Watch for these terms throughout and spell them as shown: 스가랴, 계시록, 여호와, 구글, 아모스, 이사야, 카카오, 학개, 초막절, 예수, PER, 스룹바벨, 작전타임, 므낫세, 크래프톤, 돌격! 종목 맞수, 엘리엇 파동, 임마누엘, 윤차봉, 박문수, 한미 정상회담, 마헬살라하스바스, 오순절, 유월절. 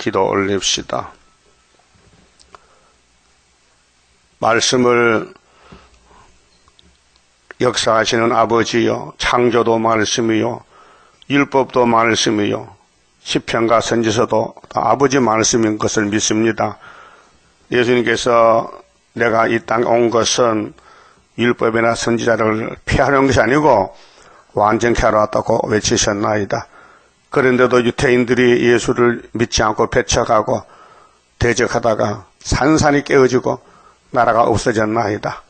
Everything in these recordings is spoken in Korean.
기도 올립시다. 말씀을 역사하시는 아버지요, 창조도 말씀이요, 율법도 말씀이요, 시편과 선지서도 다 아버지 말씀인 것을 믿습니다. 예수님께서 내가 이 땅에 온 것은 율법이나 선지자를 피하는 것이 아니고 완전케 하러 왔다고 외치셨나이다. 그런데도 유태인들이 예수를 믿지 않고 배척하고 대적하다가 산산이 깨어지고 나라가 없어졌나이다.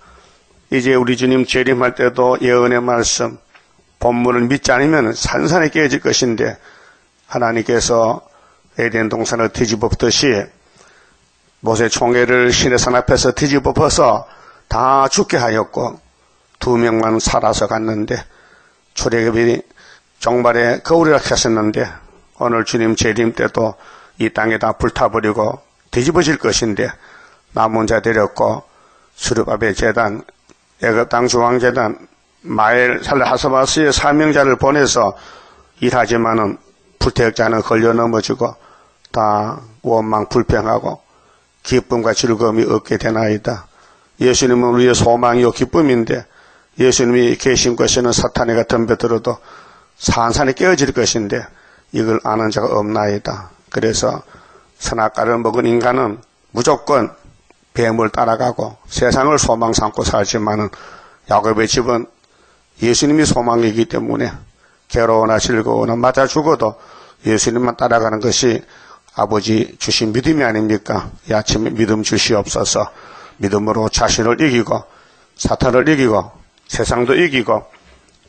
이제 우리 주님 재림할 때도 예언의 말씀, 본문을 믿지 않으면 산산이 깨어질 것인데 하나님께서 에덴 동산을 뒤집어엎듯이 모세 총회를 신의 산 앞에서 뒤집어엎어서 다 죽게 하였고 2명만 살아서 갔는데 출애굽이 종말의 거울이라 했었는데 오늘 주님 재림 때도 이 땅에 다 불타버리고 뒤집어질 것인데 남은 자 데렸고 스룹바벨 제단, 애굽 땅 중앙재단, 마헬살라하스바스의 사명자를 보내서 일하지만은 불태역자는 걸려 넘어지고 다 원망 불평하고 기쁨과 즐거움이 없게 되나이다. 예수님은 우리의 소망이요 기쁨인데 예수님이 계신 것에는 사탄에게 덤벼들어도 산산이 깨어질 것인데 이걸 아는 자가 없나이다. 그래서 선악과를 먹은 인간은 무조건 뱀을 따라가고 세상을 소망 삼고 살지만은 야곱의 집은 예수님이 소망이기 때문에 괴로우나 즐거우나 맞아 죽어도 예수님만 따라가는 것이 아버지 주신 믿음이 아닙니까? 이 아침에 믿음 주시옵소서. 믿음으로 자신을 이기고 사탄을 이기고 세상도 이기고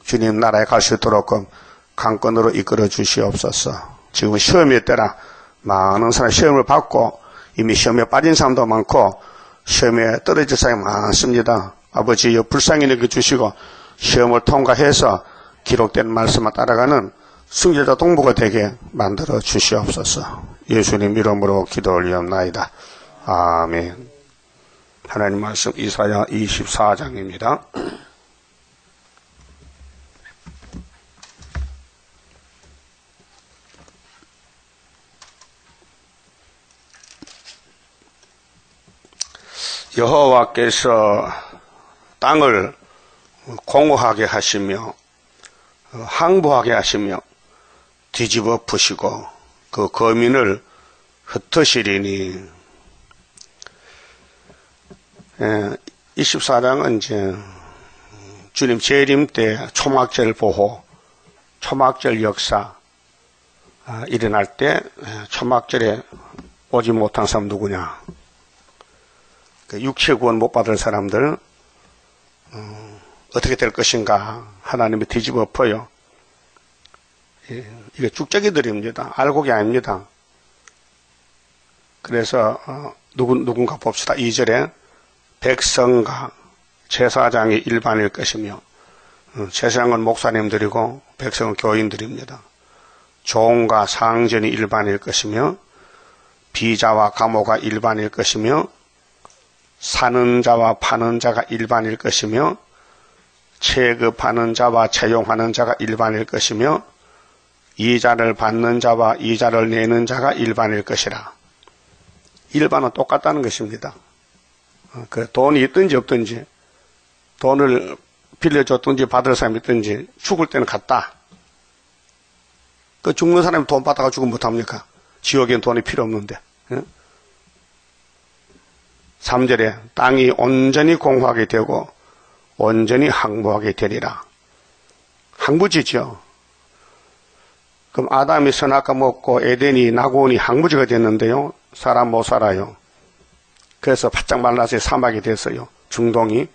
주님 나라에 갈 수 있도록 강권으로 이끌어 주시옵소서. 지금 시험의 때라 많은 사람이 시험을 받고 이미 시험에 빠진 사람도 많고 시험에 떨어질 사람이 많습니다. 아버지 불쌍히 여겨주시고 시험을 통과해서 기록된 말씀을 따라가는 순교자 동부가 되게 만들어 주시옵소서. 예수님 이름으로 기도 올리옵나이다. 아멘. 하나님 말씀 이사야 24장입니다. 여호와께서 땅을 공허하게 하시며 항복하게 하시며 뒤집어 푸시고 그 거민을 흩으시리니. 24장은 이제 주님 재림 때 초막절 보호, 초막절 역사 일어날 때 초막절에 오지 못한 사람 누구냐, 육체 구원 못 받을 사람들 어떻게 될 것인가 하나님이 뒤집어 엎어요. 이게 쭉짜기들입니다. 알곡이 아닙니다. 그래서 누군가 봅시다. 2절에 백성과 제사장이 일반일 것이며 제사장은 목사님들이고 백성은 교인들입니다. 종과 상전이 일반일 것이며 비자와 감호가 일반일 것이며 사는 자와 파는 자가 일반일 것이며 체급하는 자와 채용하는 자가 일반일 것이며 이자를 받는 자와 이자를 내는 자가 일반일 것이라. 일반은 똑같다는 것입니다. 그 돈이 있든지 없든지 돈을 빌려줬든지 받을 사람이 있든지 죽을 때는 같다. 그 죽는 사람이 돈 받다가 죽으면 못합니까? 지옥엔 돈이 필요 없는데. 3절에 땅이 온전히 공허하게 되고 온전히 항복하게 되리라. 항부지죠. 그럼 아담이 선악과 먹고 에덴이 낙원이 항부지가 됐는데요. 사람 못 살아요. 그래서 바짝 말라서 사막이 됐어요. 중동이.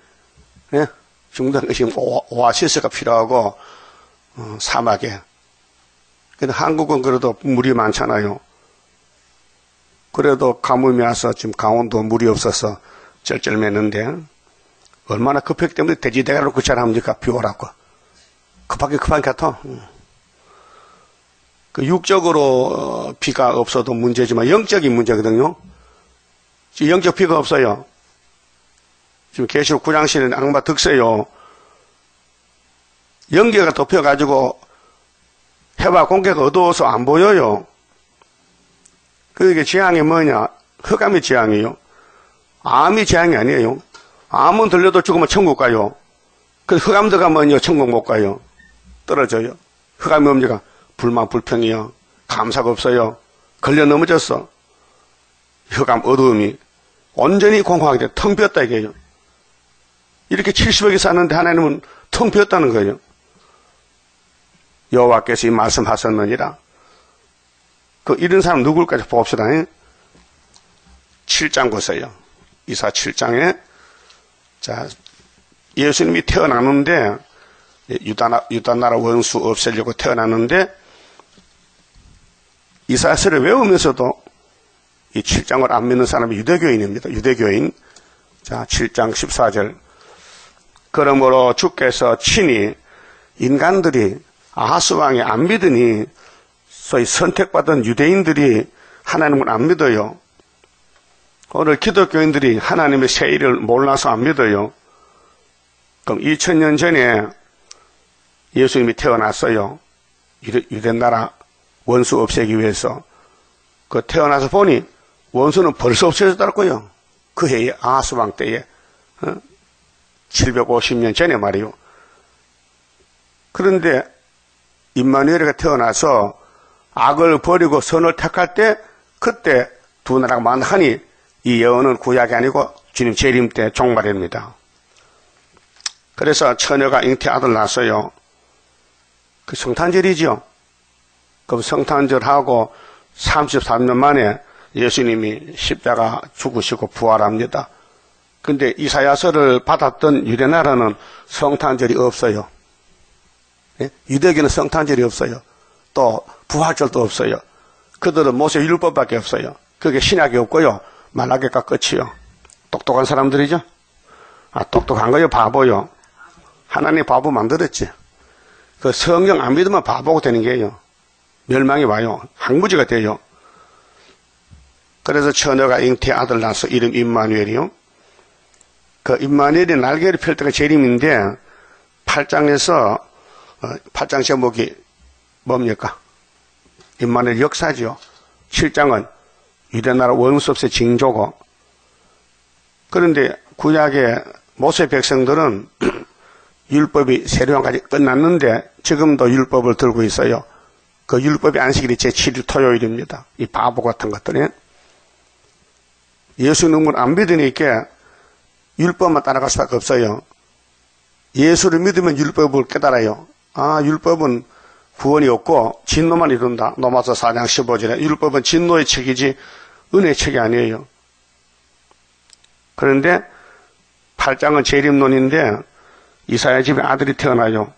예? 중동이 지금 오아시스가 필요하고 사막에. 근데 한국은 그래도 물이 많잖아요. 그래도 가뭄이 와서 지금 강원도 물이 없어서 쩔쩔매는데 얼마나 급했기 때문에 돼지대가리로 구차합니까? 비오라고. 급하게 같아. 그 육적으로 비가 없어도 문제지만 영적인 문제거든요. 지금 영적 비가 없어요. 지금 계시록 9장 시는 악마 득세요. 연계가 덮여가지고 해와 공개가 어두워서 안 보여요. 그러니까 재앙이 뭐냐? 흑암이 재앙이요. 암이 재앙이 아니에요. 암은 들려도 죽으면 천국 가요. 그 흑암 들어가면요, 천국 못 가요. 떨어져요. 흑암이 뭡니까? 불만, 불평이요. 감사가 없어요. 걸려 넘어졌어. 흑암, 어두움이. 온전히 공허하게 돼. 텅 비었다 이게요. 이렇게 70억이 쌌는데 하나님은 텅 비었다는 거예요. 여호와께서 이 말씀하셨느니라. 그 이런 사람 누굴까 봅시다. 7장 보세요. 이사 7장에 자 예수님이 태어나는데 유다나라 원수 없애려고 태어나는데 이사야서를 외우면서도 이 7장을 안 믿는 사람이 유대교인입니다. 유대교인. 자 7장 14절. 그러므로 주께서 친히 인간들이 아하스 왕이 안 믿으니 소위 선택받은 유대인들이 하나님을 안 믿어요. 오늘 기독교인들이 하나님의 새 일을 몰라서 안 믿어요. 그럼 2000년 전에 예수님이 태어났어요. 유대나라 원수 없애기 위해서. 그 태어나서 보니 원수는 벌써 없어졌더라고요. 그 해에 아하스 왕 때에 750년 전에 말이요. 그런데 임마누엘이가 태어나서 악을 버리고 선을 택할 때 그때 두 나라가 만나니 이 예언은 구약이 아니고 주님 재림 때 종말입니다. 그래서 처녀가 잉태 아들 낳았어요. 그 성탄절이죠. 그럼 성탄절하고 33년 만에 예수님이 십자가 죽으시고 부활합니다. 근데 이사야서를 받았던 유대나라는 성탄절이 없어요. 예? 유대교는 성탄절이 없어요. 또 부활절도 없어요. 그들은 모세 율법밖에 없어요. 그게 신약이 없고요. 말라기가 끝이요. 똑똑한 사람들이죠. 아 똑똑한 거요. 바보요. 하나님 바보 만들었지. 그 성경 안 믿으면 바보가 되는 게요. 멸망이 와요. 항무지가 돼요. 그래서 처녀가 잉태 아들 낳아서 이름 임마누엘이요. 그 임마누엘이 날개를 펼 때가 재림인데 8장에서 8장 제목이 뭡니까? 임마누엘 역사죠. 7장은 유대나라 원수 없애 징조고. 그런데 구약의 모세 백성들은 율법이 세례요한까지 끝났는데 지금도 율법을 들고 있어요. 그 율법의 안식일이 제7일 토요일입니다. 이 바보 같은 것들이. 예수님을 안 믿으니까 율법만 따라갈 수밖에 없어요. 예수를 믿으면 율법을 깨달아요. 아 율법은 구원이 없고 진노만 이룬다. 로마서 4장 15절에 율법은 진노의 책이지 은혜의 책이 아니에요. 그런데 8장은 재림론인데 이사야 집에 아들이 태어나요.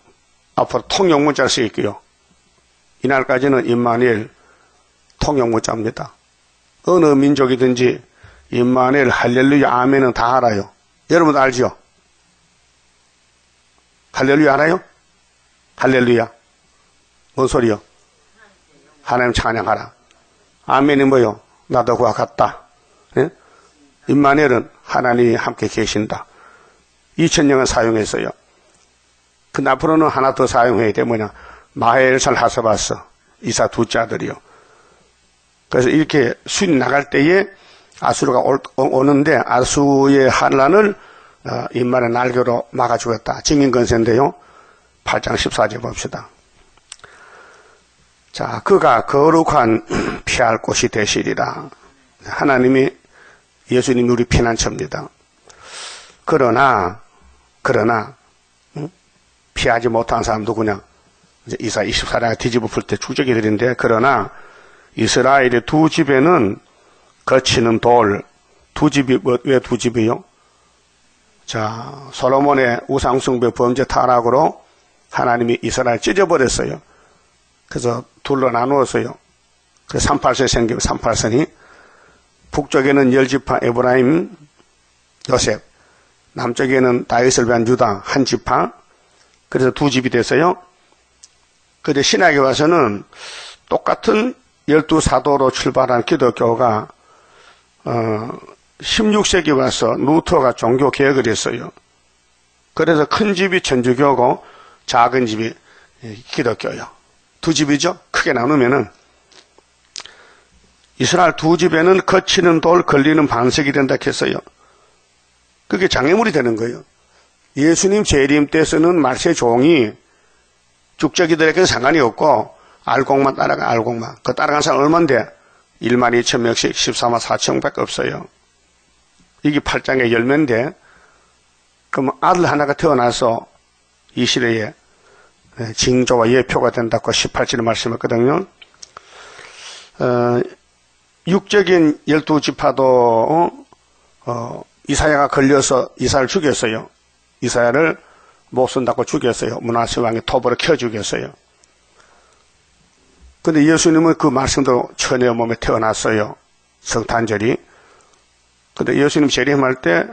앞으로 통용문자를 쓰겠고요. 이날까지는 임마누엘 통용문자입니다. 어느 민족이든지 임마누엘 할렐루야 아멘은 다 알아요. 여러분도 알죠? 할렐루야 알아요? 할렐루야. 뭔 소리요? 하나님 찬양하라. 아멘이 뭐요? 나도 그와 같다. 예? 임마누엘은 하나님이 함께 계신다. 2000년을 사용했어요. 그 앞으로는 하나 더 사용해야 돼. 뭐냐? 마헬살하스바스 이사 둘째 아들이요. 그래서 이렇게 순이 나갈 때에 아수르가 오는데 아수의 한란을 임마누엘 날개로 막아주었다. 증인건세인데요. 8장 14절 봅시다. 자, 그가 거룩한 피할 곳이 되시리라. 하나님이 예수님이 우리 피난처입니다. 그러나 피하지 못한 사람 누구냐? 이제 이사 24장에 뒤집어 풀 때 주적이들인데 그러나 이스라엘의 두 집에는 거치는 돌. 두 집이 왜 두 집이요? 자, 솔로몬의 우상숭배 범죄 타락으로 하나님이 이스라엘 찢어버렸어요. 그래서 둘로 나누었어요. 그래서 38선이 생기면 38선이 북쪽에는 열지파 에브라임, 요셉, 남쪽에는 다윗을 위한 유다 한 지파. 그래서 두 집이 됐어요. 그런데 신약에 와서는 똑같은 12사도로 출발한 기독교가 16세기 와서 루터가 종교 개혁을 했어요. 그래서 큰 집이 천주교고 작은 집이 기독교예요. 두 집이죠. 크게 나누면은 이스라엘 두 집에는 거치는 돌 걸리는 반석이 된다 했어요. 그게 장애물이 되는 거예요. 예수님 재림 때 쓰는 말세 종이 죽자기들에게는 상관이 없고 알곡만 따라가, 알곡만. 그 따라간 사람 얼만데? 1만 2천 명씩 14만 4천 밖에 없어요. 이게 8장의 열매인데, 그럼 아들 하나가 태어나서 이 시대에 징조와 예표가 된다고 18절에 말씀했거든요. 육적인 12지파도 이사야가 걸려서 이사야를 죽였어요. 이사야를 못 쓴다고 죽였어요. 므낫세 왕이 톱으로 켜 죽였어요. 근데 예수님은 그 말씀도 천의 몸에 태어났어요. 성탄절이. 근데 예수님 재림할 때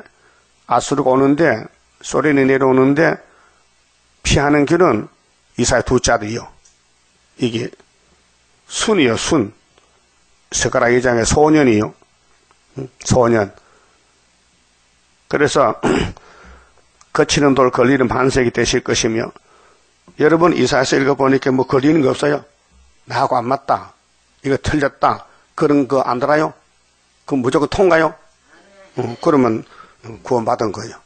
아수르가 오는데, 소련이 내려오는데 피하는 길은 이사야 두 자리요. 이게 순이요, 순. 스가랴 2장의 소년이요. 소년. 그래서 거치는 돌 걸리는 반석이 되실 것이며, 여러분 이사야서 읽어보니까 뭐 걸리는 거 없어요? 나하고 안 맞다, 이거 틀렸다, 그런 거 안 들어요? 그럼 무조건 통과요? 그러면 구원받은 거예요.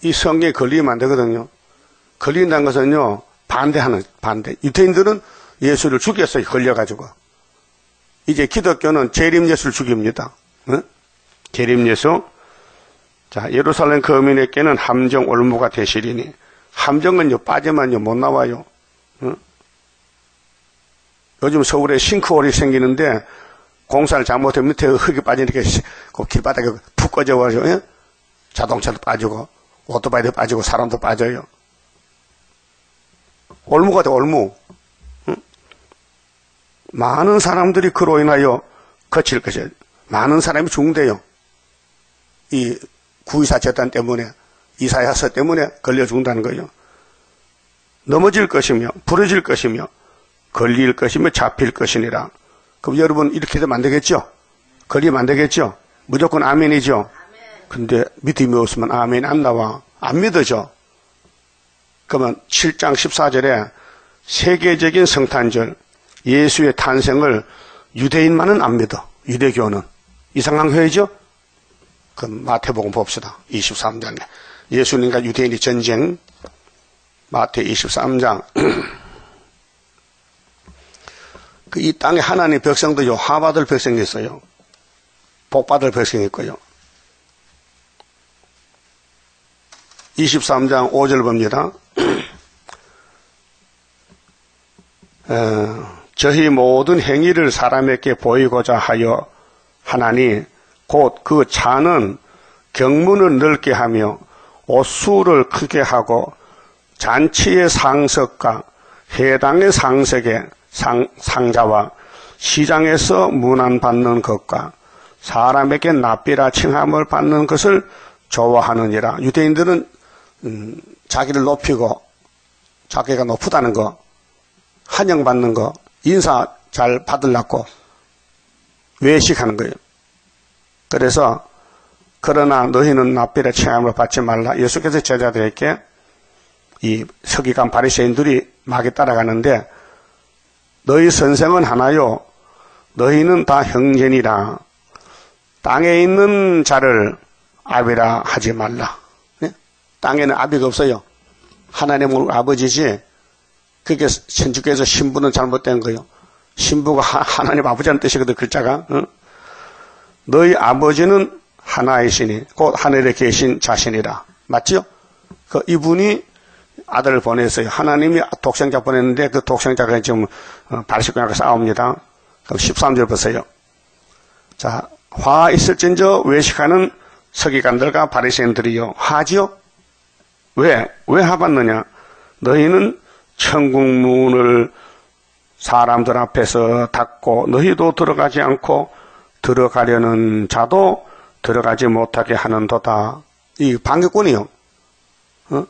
이 성경에 걸리면 안 되거든요. 걸린다는 것은요, 반대하는, 반대. 유태인들은 예수를 죽였어요, 걸려가지고. 이제 기독교는 재림 예수를 죽입니다. 응? 재림 예수. 자, 예루살렘 거민에게는 함정 올무가 되시리니. 함정은요, 빠지면요, 못 나와요. 응? 요즘 서울에 싱크홀이 생기는데, 공사를 잘못하면 밑에 흙이 빠지니까, 그 길바닥에 푹 꺼져가지고, 예? 자동차도 빠지고, 오토바이도 빠지고, 사람도 빠져요. 올무가 돼, 올무. 응? 많은 사람들이 그로 인하여 거칠 것이에요. 많은 사람이 죽는데요. 이 9.24 재단 때문에, 이사야서 때문에 걸려 죽는다는 거예요. 넘어질 것이며, 부러질 것이며, 걸릴 것이며 잡힐 것이니라. 그럼 여러분 이렇게 되면 안 되겠죠? 걸리면 안 되겠죠? 무조건 아멘이죠? 근데 믿음이 없으면 아멘 안 나와. 안 믿어져. 그러면 7장 14절에 세계적인 성탄절, 예수의 탄생을 유대인만은 안 믿어. 유대교는. 이상한 회의죠? 그럼 마태복음 봅시다. 23장에. 예수님과 유대인이 전쟁. 마태 23장. 이 땅에 하나님 백성도 요 하받을 백성이 있어요. 복받을 백성이 있고요. 23장 5절 봅니다. 저희 모든 행위를 사람에게 보이고자 하여 하나니 곧 그 차는 경문을 넓게 하며 옷수를 크게 하고 잔치의 상석과 해당의 상석에 상자와 시장에서 문안받는 것과 사람에게 납비라 칭함을 받는 것을 좋아하느니라. 유대인들은 자기를 높이고 자기가 높다는 거, 환영받는 거, 인사 잘 받으려고 외식하는 거예요. 그래서 그러나 너희는 납비라 칭함을 받지 말라. 예수께서 제자들에게, 이 서기관 바리새인들이 막에 따라가는데, 너희 선생은 하나요, 너희는 다 형제니라. 땅에 있는 자를 아비라 하지 말라. 네? 땅에는 아비가 없어요. 하나님은 아버지지. 그게 천주교에서 신부는 잘못된 거예요. 신부가 하나님 아버지라는 뜻이거든, 글자가. 응? 너희 아버지는 하나이시니 곧 하늘에 계신 자신이라. 맞죠? 그 이분이 아들을 보냈어요. 하나님이 독생자 보냈는데, 그 독생자가 지금 바리새인과 싸웁니다. 그럼 13절 보세요. 자, 화 있을진저 외식하는 서기관들과 바리새인들이요. 하지요? 왜 하봤느냐? 너희는 천국 문을 사람들 앞에서 닫고 너희도 들어가지 않고 들어가려는 자도 들어가지 못하게 하는도다. 이 방역군이요. 어?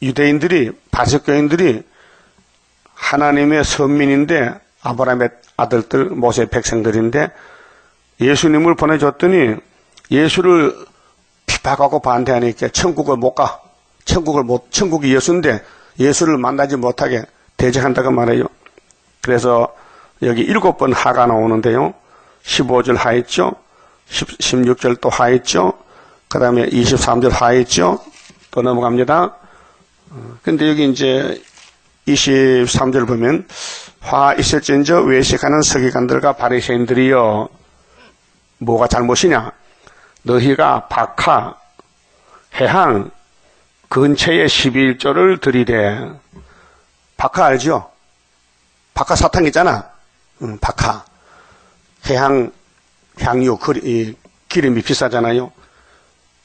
유대인들이, 바리새교인들이 하나님의 선민인데, 아브라함의 아들들, 모세의 백성들인데, 예수님을 보내줬더니 예수를 핍박하고 반대하니까 천국을 못 가. 천국이 예수인데 예수를 만나지 못하게 대적한다고 말해요. 그래서 여기 7번 하가 나오는데요. 15절 하했죠. 16절 또 하했죠. 그 다음에 23절 하했죠. 또 넘어갑니다. 근데 여기 이제 23절 보면 화 있을진저 외식하는 서기관들과 바리새인들이여 뭐가 잘못이냐? 너희가 박하, 해항, 근처에 11조를 드리되. 박하 알죠? 박하 사탕 있잖아. 박하. 해항, 향유, 기름이 비싸잖아요.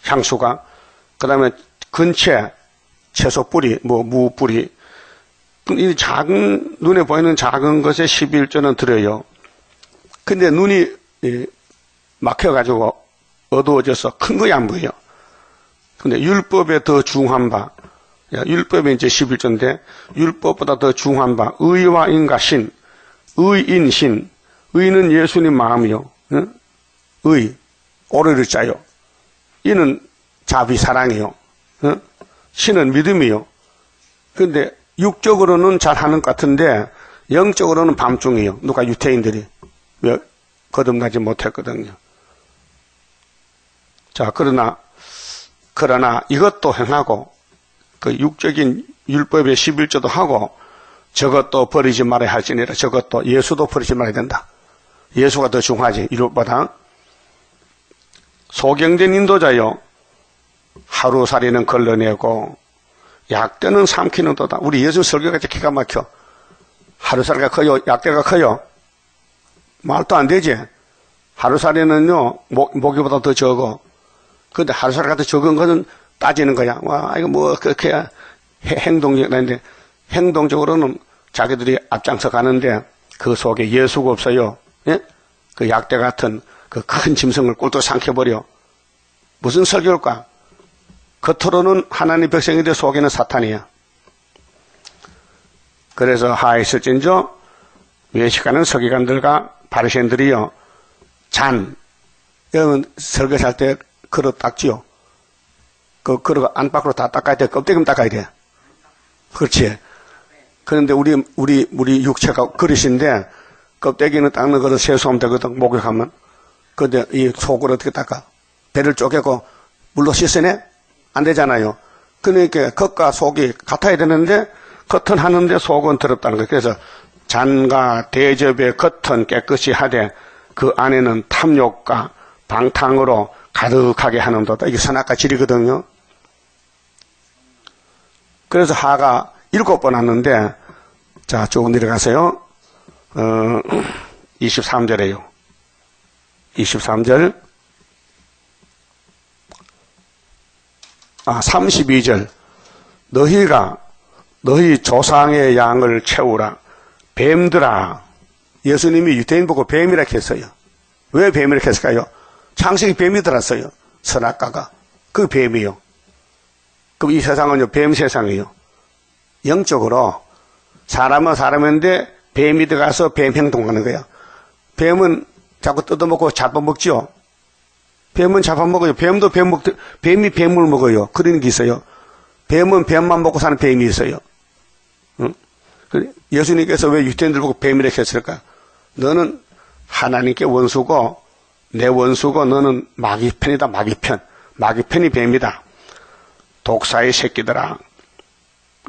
향수가. 그 다음에 근처에 채소 뿌리, 무 뿌리. 이 작은, 눈에 보이는 작은 것에 11조는 들어요. 근데 눈이 막혀가지고 어두워져서 큰 거에 안 보여. 근데 율법에 더 중한 바, 율법에 이제 11조인데, 율법보다 더 중한 바, 의와 인과 신, 의인 신, 의는 예수님 마음이요. 응? 의, 오래를 짜요. 이는 자비 사랑이요. 응? 신은 믿음이요. 근데 육적으로는 잘하는 것 같은데 영적으로는 밤중이요. 누가 유태인들이 왜 거듭나지 못했거든요. 자, 그러나 이것도 행하고 그 육적인 율법의 11조도 하고 저것도 버리지 말아야 할지니라. 저것도 예수도 버리지 말아야 된다. 예수가 더 중하지 율법보다. 소경된 인도자요 하루살이는 걸러내고 약대는 삼키는 도다. 우리 예수 설교가 기가 막혀. 하루살이가 커요, 약대가 커요. 말도 안 되지. 하루살이는요 모기보다 더 적어. 근데 하루살이가 더 적은 것은 따지는 거야. 와 이거 뭐 그렇게 행동적인데 행동적으로는 자기들이 앞장서 가는데 그 속에 예수가 없어요. 예? 그 약대 같은 그 큰 짐승을 꿀도 삼켜버려. 무슨 설교일까? 겉으로는 하나님 백성인데 속에는 사탄이야. 그래서 하에 있을진저 외식하는 서기관들과 바리새인들이여 잔. 여러분 설교할 때 그릇 닦지요. 그 그릇 안팎으로 다 닦아야 돼. 껍데기만 닦아야 돼. 그렇지. 그런데 우리 육체가 그릇인데 껍데기는 닦는 그릇 세수하면 되거든. 목욕하면. 근데 이 속을 어떻게 닦아? 배를 쪼개고 물로 씻으네? 안 되잖아요. 그러니까 겉과 속이 같아야 되는데 겉은 하는데 속은 더럽다는 거예요. 그래서 잔과 대접의 겉은 깨끗이 하되 그 안에는 탐욕과 방탕으로 가득하게 하는도다. 이게 선악과 질이거든요. 그래서 하가 7번 왔는데 자 조금 내려가세요. 23절에요. 23절. 32절. 너희가 너희 조상의 양을 채우라. 뱀들아. 예수님이 유대인 보고 뱀이라 했어요. 왜 뱀이라 했을까요? 창세기 뱀이 들었어요. 선악과가. 그 뱀이요. 그럼 이 세상은요, 뱀 세상이에요. 영적으로 사람은 사람인데 뱀이 들어가서 뱀 행동하는 거예요. 뱀은 자꾸 뜯어먹고 잡아먹죠. 뱀은 잡아먹어요. 뱀도 뱀이 뱀을 먹어요. 그런 게 있어요. 뱀은 뱀만 먹고 사는 뱀이 있어요. 응? 예수님께서 왜 유대인들 보고 뱀이라고 했을까? 너는 하나님께 원수고 내 원수고 너는 마귀편이다. 마귀편. 마귀편이 뱀이다. 독사의 새끼들아.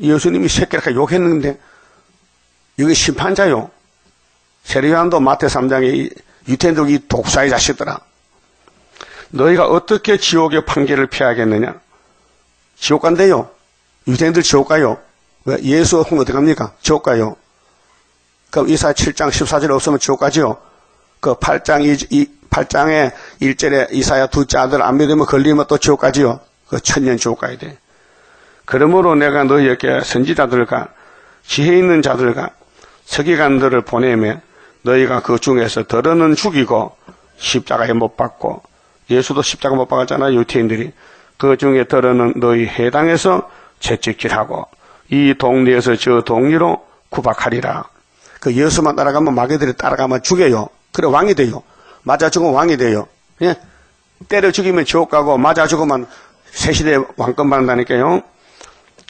예수님이 새끼라고 욕했는데 여기 심판자요. 세례요한도 마태 3장에 유태인들 이 독사의 자식들아. 너희가 어떻게 지옥의 판결을 피하겠느냐? 지옥 간대요. 유대인들 지옥 가요. 왜? 예수 없으면 어디 갑니까? 지옥 가요. 그럼 이사 7장 14절 없으면 지옥 가지요. 그 8장에 1절에 이사야 둘째 아들 안 믿으면 걸리면 또 지옥 가지요. 그 천년 지옥 가야 돼. 그러므로 내가 너희에게 선지자들과 지혜 있는 자들과 서기관들을 보내매 너희가 그 중에서 더러는 죽이고 십자가에 못 박고 예수도 십자가 못 박았잖아요. 유태인들이. 그 중에 더러는 너희 해당해서 채찍질하고 이 동네에서 저 동리로 구박하리라. 그 예수만 따라가면 마귀들이 따라가면 죽여요. 그래 왕이 돼요. 맞아 죽으면 왕이 돼요. 예? 때려 죽이면 지옥 가고 맞아 죽으면 새 시대에 왕권 받는다니까요.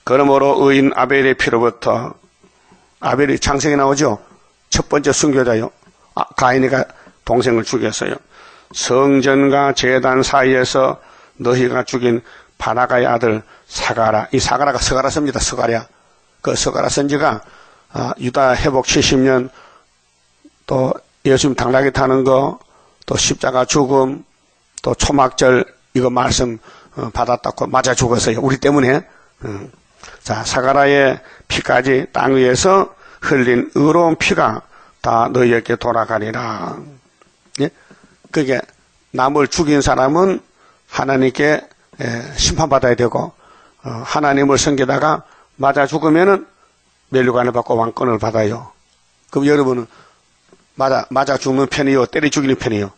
그러므로 의인 아벨의 피로부터 아벨이 창세기 나오죠. 첫 번째 순교자요. 가인이가 동생을 죽였어요. 성전과 제단 사이에서 너희가 죽인 바나가의 아들 사가랴, 이 사가랴가 스가랴서입니다. 스가랴. 그 스가랴 선지가 유다 회복 70년, 또 예수님 당나귀 타는 거, 또 십자가 죽음, 또 초막절 이거 말씀 받았다고 맞아 죽었어요. 우리 때문에. 자, 사가랴의 피까지 땅 위에서 흘린 의로운 피가 다 너희에게 돌아가리라. 예? 그게 남을 죽인 사람은 하나님께 심판받아야 되고, 하나님을 섬기다가 맞아 죽으면은 면류관을 받고 왕권을 받아요. 그럼 여러분은 맞아 죽는 편이요, 때려 죽이는 편이요?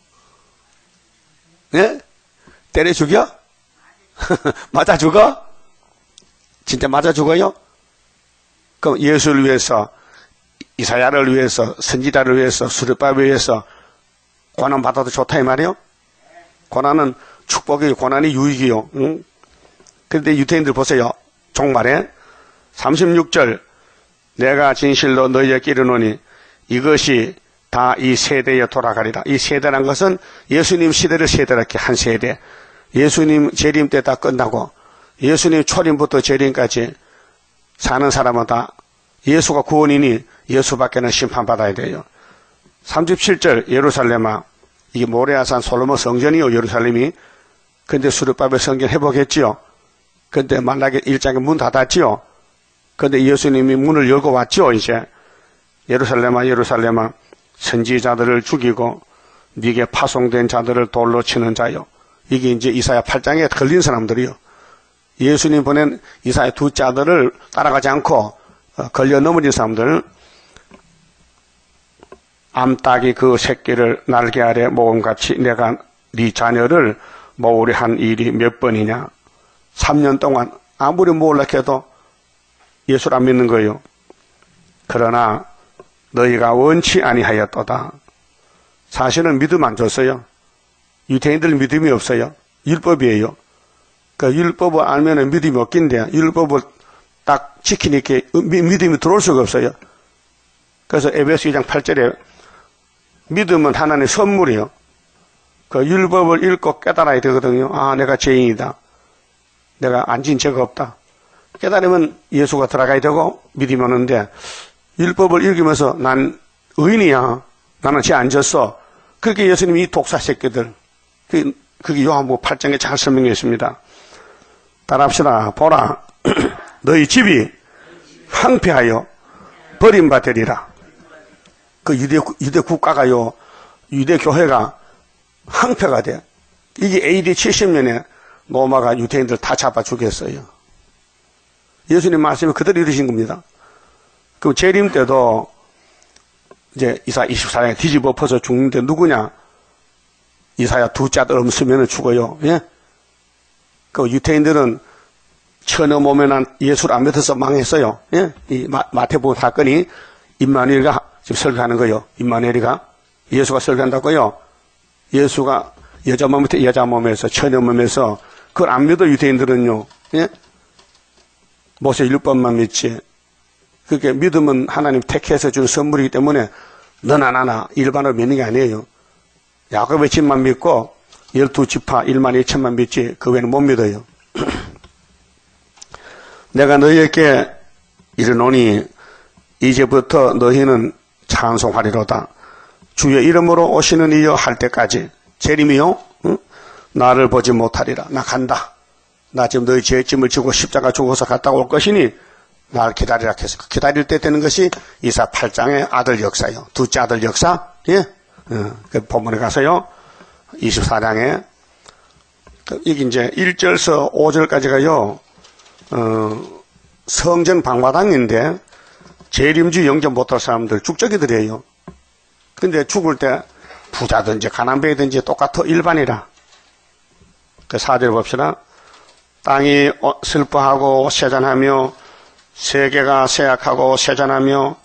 예? 때려 죽여? 맞아 죽어? 진짜 맞아 죽어요? 그럼 예수를 위해서, 이사야를 위해서, 선지자를 위해서, 스룹바벨을 위해서 고난 받아도 좋다 이 말이요? 고난은 축복이요, 고난이 유익이요. 응? 그런데 유대인들 보세요. 종말에 36절, 내가 진실로 너희에게 이르노니 이것이 다 이 세대에 돌아가리라. 이 세대란 것은 예수님 시대를 세대라 이렇게 한 세대. 예수님 재림 때 다 끝나고 예수님 초림부터 재림까지 사는 사람은 다 예수가 구원이니 예수밖에는 심판받아야 돼요. 37절, 예루살렘아, 이게 모레아산 솔로몬 성전이요, 예루살렘이. 근데 스룹바벨 성전 회복했지요. 근데 만나게 일장에 문 닫았지요. 근데 예수님이 문을 열고 왔지요. 이제 예루살렘아, 예루살렘아, 선지자들을 죽이고 네게 파송된 자들을 돌로 치는 자요. 이게 이제 이사야 8장에 걸린 사람들이요. 예수님 보낸 이사야 두 자들을 따라가지 않고 걸려 넘어진 사람들. 암탉이 그 새끼를 날개 아래 모음같이 내가 네 자녀를 모으려 한 일이 몇 번이냐. 3년 동안 아무리 모으려고 해도 예수를 안 믿는 거예요. 그러나 너희가 원치 아니하였도다. 사실은 믿음 안 줬어요. 유대인들 믿음이 없어요. 율법이에요. 그 율법을 알면 믿음이 없긴데, 율법을 딱 지키니까 믿음이 들어올 수가 없어요. 그래서 에베소 2장 8절에 믿음은 하나님의 선물이요. 그 율법을 읽고 깨달아야 되거든요. 아, 내가 죄인이다. 내가 안 지은 죄가 없다. 깨달으면 예수가 들어가야 되고 믿음이 오는데, 율법을 읽으면서 난 의인이야. 나는 죄 안 졌어. 그렇게 예수님이 이 독사 새끼들, 그게 요한복음 8장에 잘 설명했습니다. 따라합시다. 보라, 너희 집이 황폐하여 버림받으리라. 그 유대 국가가요, 유대 교회가 황폐가 돼. 이게 AD 70년에 로마가 유대인들 다 잡아 죽였어요. 예수님 말씀이 그대로 이루신 겁니다. 그 재림 때도 이제 이사야 24장에 뒤집어 엎어서 죽는데 누구냐? 이사야 두 자들 없으면 죽어요. 예? 그 유태인들은 천여 몸에는 예수를 안 믿어서 망했어요. 예? 이 마태복음 사건이 임마누엘이가 지금 설교하는 거예요. 임마누엘이가 예수가 설교한다고요. 예수가 여자 몸부터 여자 몸에서, 천여 몸에서 그걸 안 믿어 유태인들은요. 예? 모세 율법만 믿지. 그게 믿음은 하나님 택해서 준 선물이기 때문에 너나 나나 일반으로 믿는 게 아니에요. 야곱의 집만 믿고 12지파 1만 2천만 믿지 그 외에는 못 믿어요. 내가 너희에게 이르노니 이제부터 너희는 찬송하리로다. 주의 이름으로 오시는 이여 할 때까지 재림이요, 응? 나를 보지 못하리라. 나 간다. 나 지금 너희 죄짐을 지고 십자가 죽어서 갔다 올 것이니 나를 기다리라 해서 기다릴 때 되는 것이 이사 8장의 아들 역사요. 둘째 아들 역사. 예? 그 본문에 가서요. 24장에 이게 이제 1절서 5절까지가요. 성전 방마당인데 재림주 영접 못할 사람들 죽적이들이에요. 근데 죽을 때 부자든지 가난배이든지 똑같아 일반이라. 그 4절 봅시다. 땅이 슬퍼하고 세잔하며 세계가 세약하고 세잔하며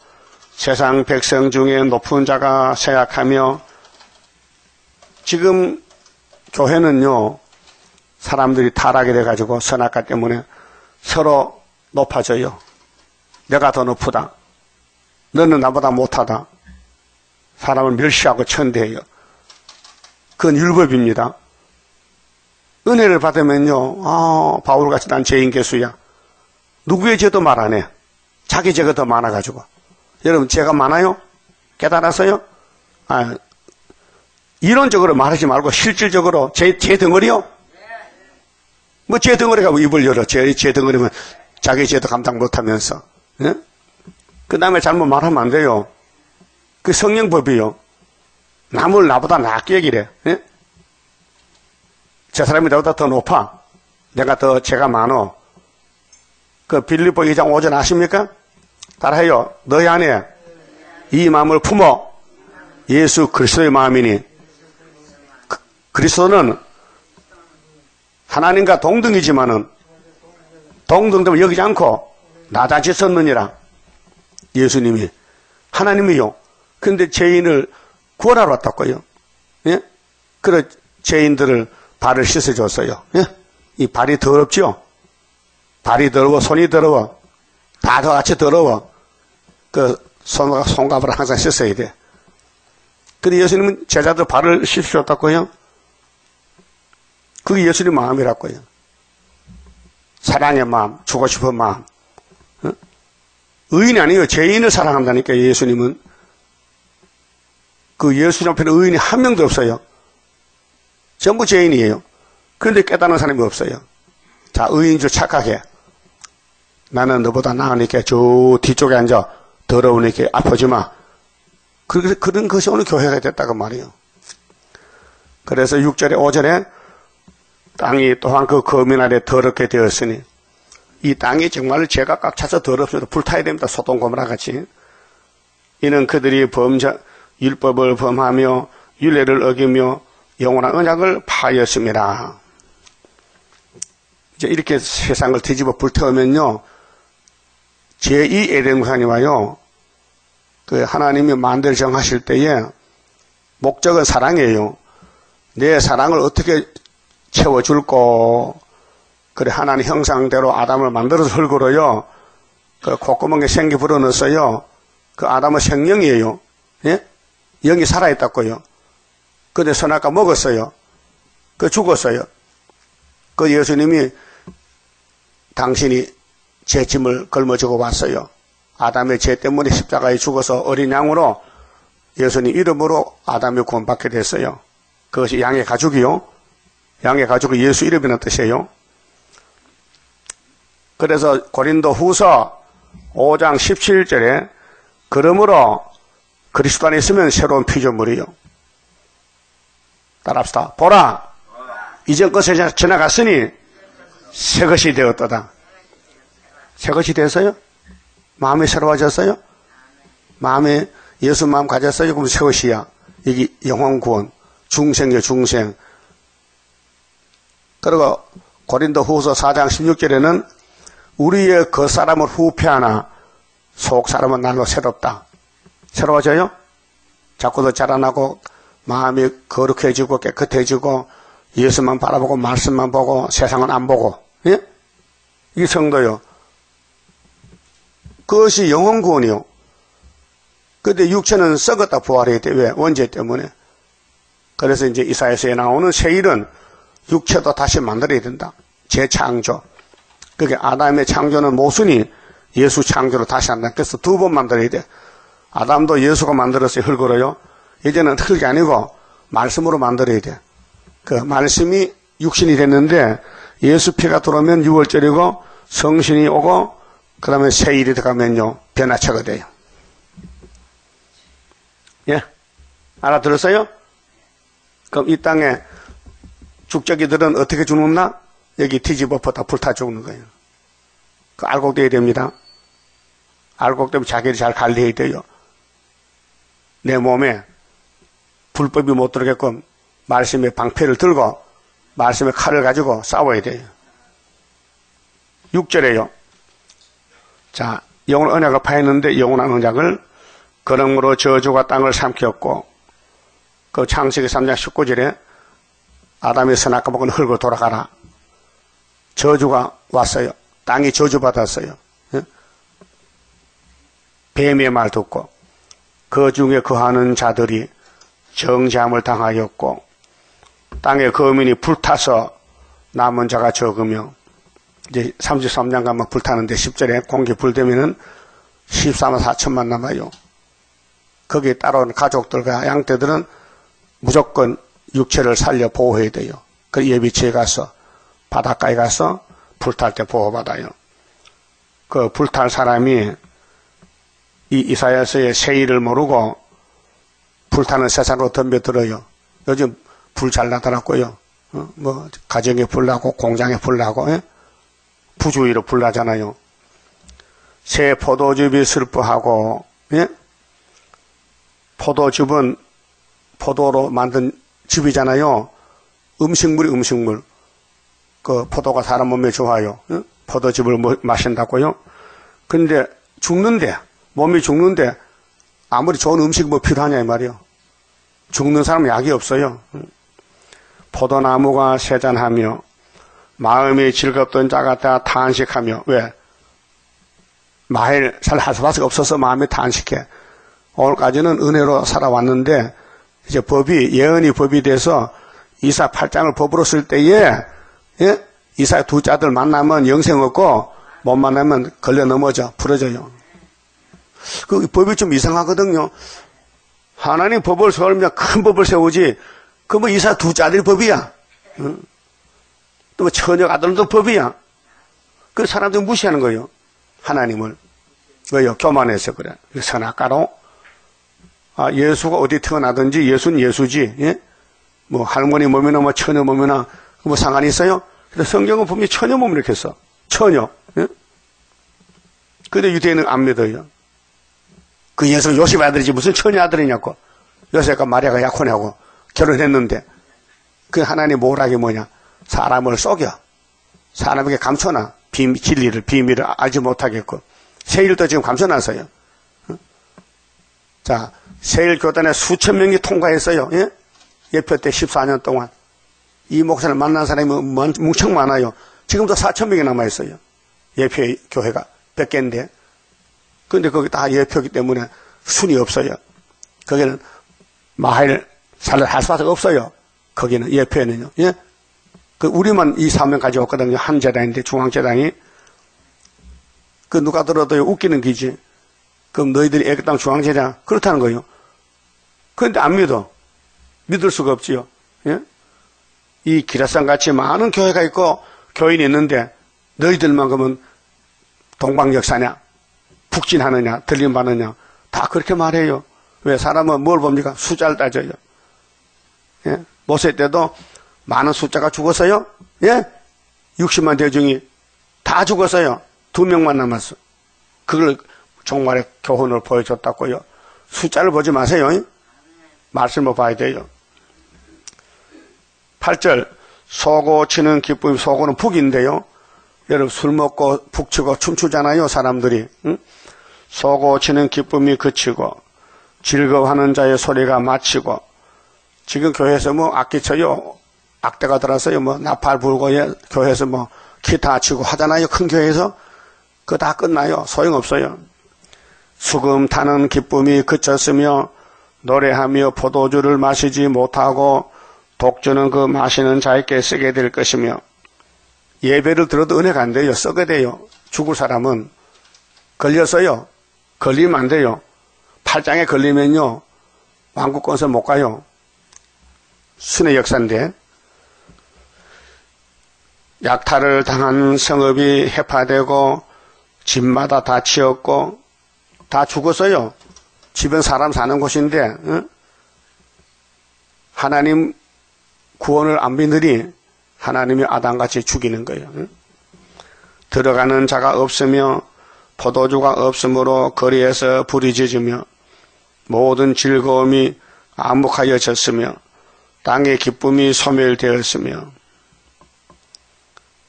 세상 백성 중에 높은 자가 세약하며. 지금 교회는요, 사람들이 타락이 돼가지고 선악과 때문에 서로 높아져요. 내가 더 높다. 너는 나보다 못하다. 사람을 멸시하고 천대해요. 그건 율법입니다. 은혜를 받으면요, 바울같이 난 죄인 개수야. 누구의 죄도 말 안 해. 자기 죄가 더 많아가지고. 여러분, 죄가 많아요? 깨달았어요? 이론적으로 말하지 말고 실질적으로 죄 덩어리요? 뭐 죄 덩어리가 입을 열어. 죄 덩어리면 자기 죄도 감당 못하면서. 예? 그 다음에 잘못 말하면 안 돼요. 그 성령법이요. 남을 나보다 낫게 얘기래. 예? 저 사람이 나보다 더 높아. 내가 더 죄가 많어. 그 빌립보 2장 5절 아십니까? 따라해요. 너희 안에 이 마음을 품어. 예수 그리스도의 마음이니. 그리스도는 하나님과 동등이지만은 동등됨을 여기지 않고 낮아지셨느니라. 예수님이 하나님이요. 근데 죄인을 구원하러 왔다고요. 예? 그래 죄인들을 발을 씻어줬어요. 예? 이 발이 더럽죠? 발이 더러워, 손이 더러워, 다 같이 더러워. 그 손갑을 항상 씻어야 돼. 근데 예수님은 제자들 발을 씻어줬다고요. 그게 예수님 마음이라고요. 사랑의 마음, 주고 싶은 마음. 어? 의인이 아니에요. 죄인을 사랑한다니까 예수님은. 그 예수님 앞에는 의인이 한 명도 없어요. 전부 죄인이에요. 그런데 깨달은 사람이 없어요. 자, 의인인 줄 착각해. 나는 너보다 나으니까 저 뒤쪽에 앉아. 더러우니까 아프지 마. 그런 것이 오늘 교회가 됐다고 말이에요. 그래서 6절에 5절에 땅이 또한 그 거민 아래 더럽게 되었으니, 이 땅이 정말 죄가 꽉 차서 더럽습니다. 불타야 됩니다. 소돔 고모라 같이. 이는 그들이 율법을 범하며 율례를 어기며 영원한 언약을 파하였습니다. 이제 이렇게 세상을 뒤집어 불태우면요, 제2 에덴강이 와요. 그 하나님이 만대를 정하실 때에 목적은 사랑이에요. 내 사랑을 어떻게 채워줄고. 그래 하나님 형상대로 아담을 만들어서 흙으로요, 그 콧구멍에 생기 불어넣었어요. 그 아담은 생명이에요. 예? 영이 살아있다고요. 근데 선악과 먹었어요. 그 죽었어요. 그 예수님이 당신이 제 짐을 걸머지고 왔어요. 아담의 죄 때문에 십자가에 죽어서 어린 양으로 예수님 이름으로 아담이 구원받게 됐어요. 그것이 양의 가죽이요. 양의 가죽은 예수 이름이라는 뜻이에요. 그래서 고린도 후서 5장 17절에 그러므로 그리스도 안에 있으면 새로운 피조물이요. 따라합시다. 보라, 이전 것에 지나갔으니 새 것이 되었다. 새 것이 되었어요? 마음이 새로워졌어요? 마음에 예수 마음 가졌어요? 그럼 새 것이야. 이게 영원구원, 중생이요, 중생. 그리고 고린도 후서 4장 16절에는 우리의 겉사람을 후패하나 속사람은 날로 새롭다. 새로워져요? 자꾸 더 자라나고 마음이 거룩해지고 깨끗해지고 예수만 바라보고 말씀만 보고 세상은 안 보고. 예? 이게 성도요. 그것이 영혼구원이요. 근데 육체는 썩었다 부활해야 돼. 왜? 원죄 때문에. 그래서 이제 이사야서에 나오는 세일은 육체도 다시 만들어야 된다. 재창조. 그게 아담의 창조는 모순이 예수 창조로 다시 한다. 그래서 두 번 만들어야 돼. 아담도 예수가 만들었어요. 흙으로요. 이제는 흙이 아니고 말씀으로 만들어야 돼. 그 말씀이 육신이 됐는데 예수 피가 들어오면 유월절이고 성신이 오고 그 다음에 세일이 들어가면요 변화체가 돼요. 예? 알아들었어요? 그럼 이 땅에 죽자기들은 어떻게 죽는다? 여기 뒤집어 엎었다 불타 죽는 거예요. 그 알곡돼야 됩니다. 알곡되면 자기를 잘 관리해야 돼요. 내 몸에 불법이 못 들어오게끔 말씀의 방패를 들고 말씀의 칼을 가지고 싸워야 돼요. 6절에요. 자, 영원한 언약을 파했는데 영원한 언약을 그러므로 저주가 땅을 삼켰고, 그 창세기 3장 19절에 아담이 선악과 먹은 흙으로 돌아가라. 저주가 왔어요. 땅이 저주받았어요. 예? 뱀의 말 듣고 그 중에 거하는 자들이 정죄함을 당하였고 땅의 거민이 불타서 남은 자가 적으며, 이제 33년 가면 불타는데 10절에 공기 불되면은 14만 4천만 남아요. 거기에 따라온 가족들과 양떼들은 무조건 육체를 살려 보호해야 돼요. 그 예비치에 가서 바닷가에 가서 불탈 때 보호받아요. 그 불탈 사람이 이 이사야서의 세일을 모르고 불타는 세상으로 덤벼들어요. 요즘 불 잘 나더라고요. 뭐 가정에 불나고 공장에 불나고 부주의로 불나잖아요. 새 포도즙이 슬퍼하고, 포도즙은 포도로 만든 즙이잖아요. 음식물이 음식물. 그 포도가 사람 몸에 좋아요. 포도즙을 마신다고요. 근데 죽는데, 몸이 죽는데 아무리 좋은 음식이 뭐 필요하냐 이 말이요. 죽는 사람은 약이 없어요. 포도나무가 세잔하며 마음이 즐겁던 자가 다 탄식하며. 왜? 마헬샬라하스바스가 없어서 마음이 탄식해. 오늘까지는 은혜로 살아왔는데 이제 법이, 예언이 법이 돼서 이사 8장을 법으로 쓸 때에, 이사 두 자들 만나면 영생 없고 못 만나면 걸려 넘어져 부러져요. 그 법이 좀 이상하거든요. 하나님 법을 세우면 큰 법을 세우지, 그 뭐 이사 두 자들이 법이야. 또 뭐 처녀 아들도 법이야. 그 사람들이 무시하는 거예요. 하나님을. 왜요? 교만해서 그래. 선악가로. 아, 예수가 어디 태어나든지 예수는 예수지. 뭐 할머니 몸이나 뭐 처녀 몸이나 뭐 상관이 있어요? 그래서 성경은 분명히 처녀 몸을 이렇게 써. 처녀. 근데 유대인은 안 믿어요. 그 예수는 요셉 아들이지 무슨 처녀 아들이냐고. 요셉과 마리아가 약혼하고 결혼했는데 그 하나님 모략이 뭐냐? 사람을 속여. 사람에게 감춰놔. 진리를, 비밀을 알지 못하겠고. 세일도 지금 감춰놨어요. 자, 세일 교단에 수천 명이 통과했어요. 예표 때 14년 동안. 이 목사를 만난 사람이 무척 많아요. 지금도 4천 명이 남아있어요. 예표의 교회가 100개인데. 근데 거기 다 예표기 때문에 순이 없어요. 거기는 마헬샬라하스바스가 없어요. 거기는 예표에는요. 그 우리만 이 사명 가져왔거든요. 한 재단인데 중앙재단이. 그 누가 들어도 웃기는 기지. 그럼 너희들이 애국당 중앙재단 그렇다는 거예요. 그런데 안 믿어. 믿을 수가 없지요. 이 기라산같이 많은 교회가 있고 교인이 있는데 너희들만 그러면 동방역사냐, 북진하느냐, 들림받느냐, 다 그렇게 말해요. 왜? 사람은 뭘 봅니까? 숫자를 따져요. 모세 때도 많은 숫자가 죽었어요. 60만 대중이 다 죽었어요. 2명만 남았어. 그걸 종말의 교훈을 보여줬다고요. 숫자를 보지 마세요. 말씀을 봐야 돼요. 8절, 소고 치는 기쁨. 소고는 북인데요. 여러분 술 먹고 북치고 춤추잖아요, 사람들이. 소고 치는 기쁨이 그치고 즐거워하는 자의 소리가 마치고. 지금 교회에서 뭐 악기 쳐요. 악대가 들어서요. 뭐 나팔 불고, 교회에서 뭐 기타 치고 하잖아요, 큰 교회에서. 그거 다 끝나요. 소용없어요. 수금 타는 기쁨이 그쳤으며 노래하며 포도주를 마시지 못하고 독주는 그 마시는 자에게 쓰게 될 것이며. 예배를 들어도 은혜가 안 돼요. 썩게 돼요. 죽을 사람은. 걸렸어요. 걸리면 안 돼요. 8장에 걸리면요 왕국권세 못 가요. 순의 역사인데. 약탈을 당한 성읍이 해파되고 집마다 다 치었고 다 죽었어요. 집은 사람 사는 곳인데, 하나님 구원을 안 믿으니 하나님이 아담같이 죽이는 거예요. 들어가는 자가 없으며 포도주가 없으므로 거리에서 부르짖으며 모든 즐거움이 암묵하여 졌으며 땅의 기쁨이 소멸되었으며.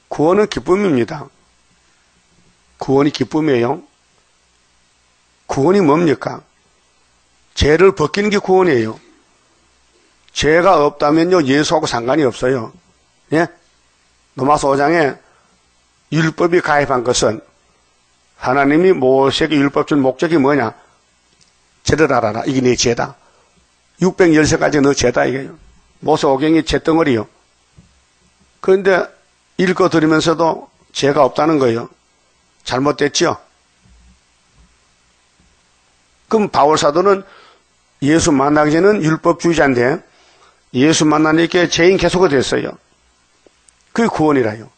구원은 기쁨입니다. 구원이 기쁨이에요. 구원이 뭡니까? 죄를 벗기는 게 구원이에요. 죄가 없다면요 예수하고 상관이 없어요. 로마서 5장에 율법이 가입한 것은, 하나님이 모세에게 율법 준 목적이 뭐냐? 죄를 알아라. 이게 내 죄다. 613까지 너 죄다 이게요. 모세오경이 잿덩어리요. 그런데 읽어 들으면서도 죄가 없다는 거예요. 잘못됐죠? 그럼 바울사도는 예수 만나기 전에는 율법주의자인데 예수 만나니까 죄인 계속이 됐어요. 그게 구원이라요.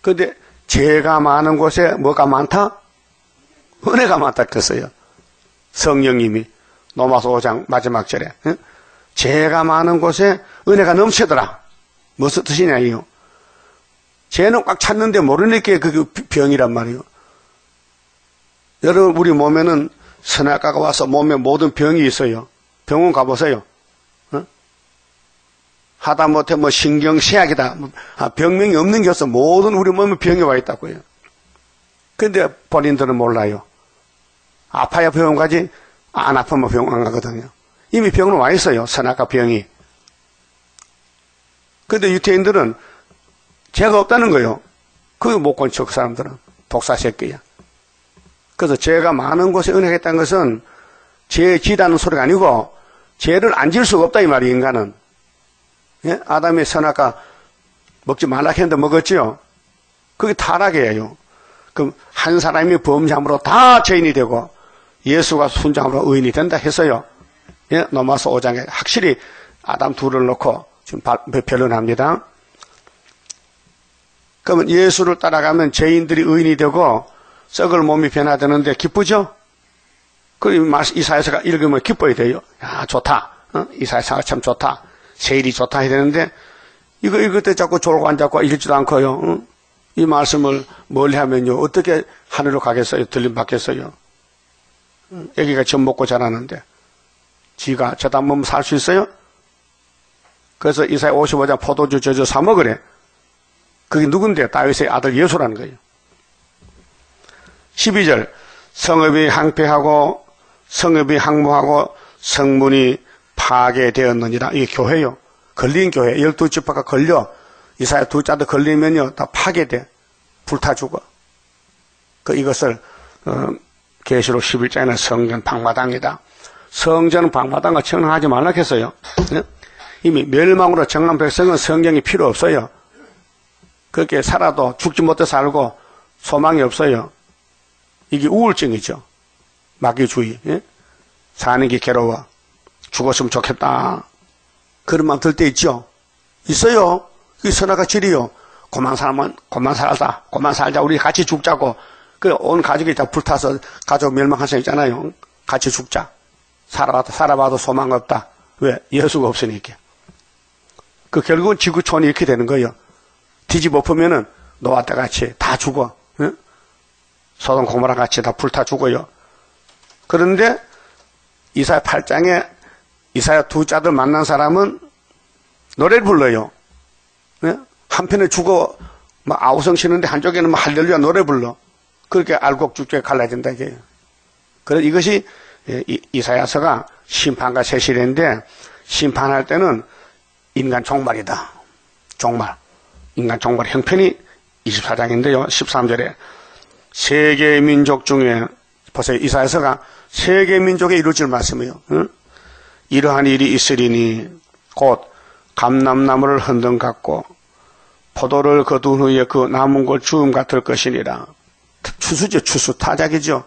그런데 죄가 많은 곳에 뭐가 많다? 은혜가 많다 그랬어요. 성령님이 로마서 5장 마지막 절에 죄가 많은 곳에 은혜가 넘치더라. 무슨 뜻이냐 이요. 죄는 꽉 찼는데 모르니까 그게 병이란 말이에요. 여러분 우리 몸에는 선악과가 와서 몸에 모든 병이 있어요. 병원 가보세요. 하다못해 뭐 신경쇠약이다. 병명이 없는 게 없어. 모든 우리 몸에 병이 와 있다고요. 근데 본인들은 몰라요. 아파야 병원 가지 안 아프면 병원 안 가거든요. 이미 병은 와 있어요. 선악과 병이. 근데 유태인들은 죄가 없다는 거예요. 그걸 못 건쳐 그 사람들은. 독사새끼야. 그래서 죄가 많은 곳에 은혜가 있다는 것은 죄 지다는 소리가 아니고 죄를 안 지을 수가 없다 이 말이에요. 인간은. 예? 아담이 선악과 먹지 말라 했는데 먹었지요. 그게 타락이에요. 그럼 한 사람이 범죄함으로 다 죄인이 되고 예수가 순장함으로 의인이 된다 했어요. 예? 로마서 5장에 확실히 아담 둘을 놓고 지금 변론합니다. 그러면 예수를 따라가면 죄인들이 의인이 되고 썩을 몸이 변화되는데 기쁘죠? 그리고 이사야서가 읽으면 기뻐야 돼요. 야 좋다. 어? 이사야서가 참 좋다. 세일이 좋다 해야 되는데 이것도 자꾸 졸고 앉았고 읽지도 않고요. 응? 이 말씀을 멀리하면요 어떻게 하늘로 가겠어요? 들림 받겠어요? 응? 애기가 젖 먹고 자라는데 지가 젖 안 먹으면 살 수 있어요? 그래서 이사야 55장 포도주 저주 사 먹으래. 그게 누군데? 다윗의 아들 예수라는 거예요. 12절 성읍이 항폐하고 성읍이 항모하고 성문이 파괴되었느니라. 이게 교회요. 걸린 교회. 12지파가 걸려. 이사야 두 자도 걸리면요. 다 파괴돼. 불타 죽어. 이것을 계시록 11장에는 성전 방마당이다. 성전 방마당과 청하지 말라 했어요. 네? 이미 멸망으로 정한 백성은 성경이 필요 없어요. 그렇게 살아도 죽지 못해 살고 소망이 없어요. 이게 우울증이죠. 마귀주의. 예? 사는 게 괴로워. 죽었으면 좋겠다. 그런 마음 들 때 있죠? 있어요. 이 선악과 질이요. 고만 살면, 고만 살자. 고만 살자. 우리 같이 죽자고. 그 온 가족이 다 불타서 가족 멸망한 사람 있잖아요. 같이 죽자. 살아봐도 소망 없다. 왜? 예수가 없으니까. 그 결국은 지구촌이 이렇게 되는 거예요. 뒤집어 보면은 노아 때 같이 다 죽어. 예? 소돔 고모라 같이 다 불타 죽어요. 그런데 이사야 8장에 이사야 두 자들 만난 사람은 노래를 불러요. 예? 한편에 죽어 막 아우성 치는데 한쪽에는 막 할렐루야 노래 불러. 그렇게 알곡죽죽에 갈라진다 이게. 그래서 이것이 이사야서가 심판과 세실인데 심판할 때는 인간 종말이다. 종말. 인간 종말 형편이 24장인데요. 13절에 세계 민족 중에 벌써 이사야서가 세계 민족에 이루어질 말씀이에요. 응? 이러한 일이 있으리니 곧 감람나무를 흔든 같고 포도를 거둔 후에 그 남은 걸 주움 같을 것이니라. 추수죠. 추수 타작이죠.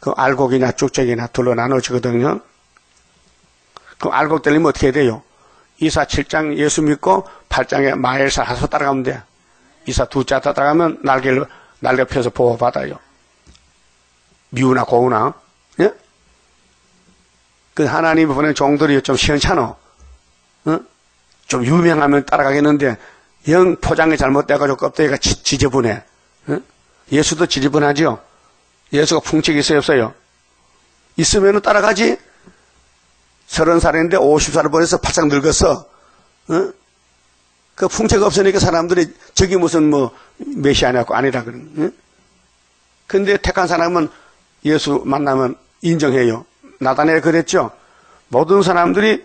그 알곡이나 쭉쟁이나 둘로 나눠지거든요. 그 알곡 들리면 어떻게 돼요? 이사 7장 예수 믿고 8장에 마헬살하소 따라가면 돼. 이사 두 자 따라가면 날개 펴서 보호받아요. 미우나 고우나. 예? 그 하나님이 보낸 종들이 좀 시원찮아. 어? 좀 유명하면 따라가겠는데 영 포장이 잘못돼가지고 껍데기가 지저분해. 어? 예수도 지저분하죠. 예수가 풍책이 있어요 없어요? 있으면 따라가지. 30살인데 50살을 보내서 바짝 늙었어. 어? 그 풍채가 없으니까 사람들이 저기 무슨 뭐 메시아냐고 아니라 그런. 응? 근데 택한 사람은 예수 만나면 인정해요. 나다네 그랬죠. 모든 사람들이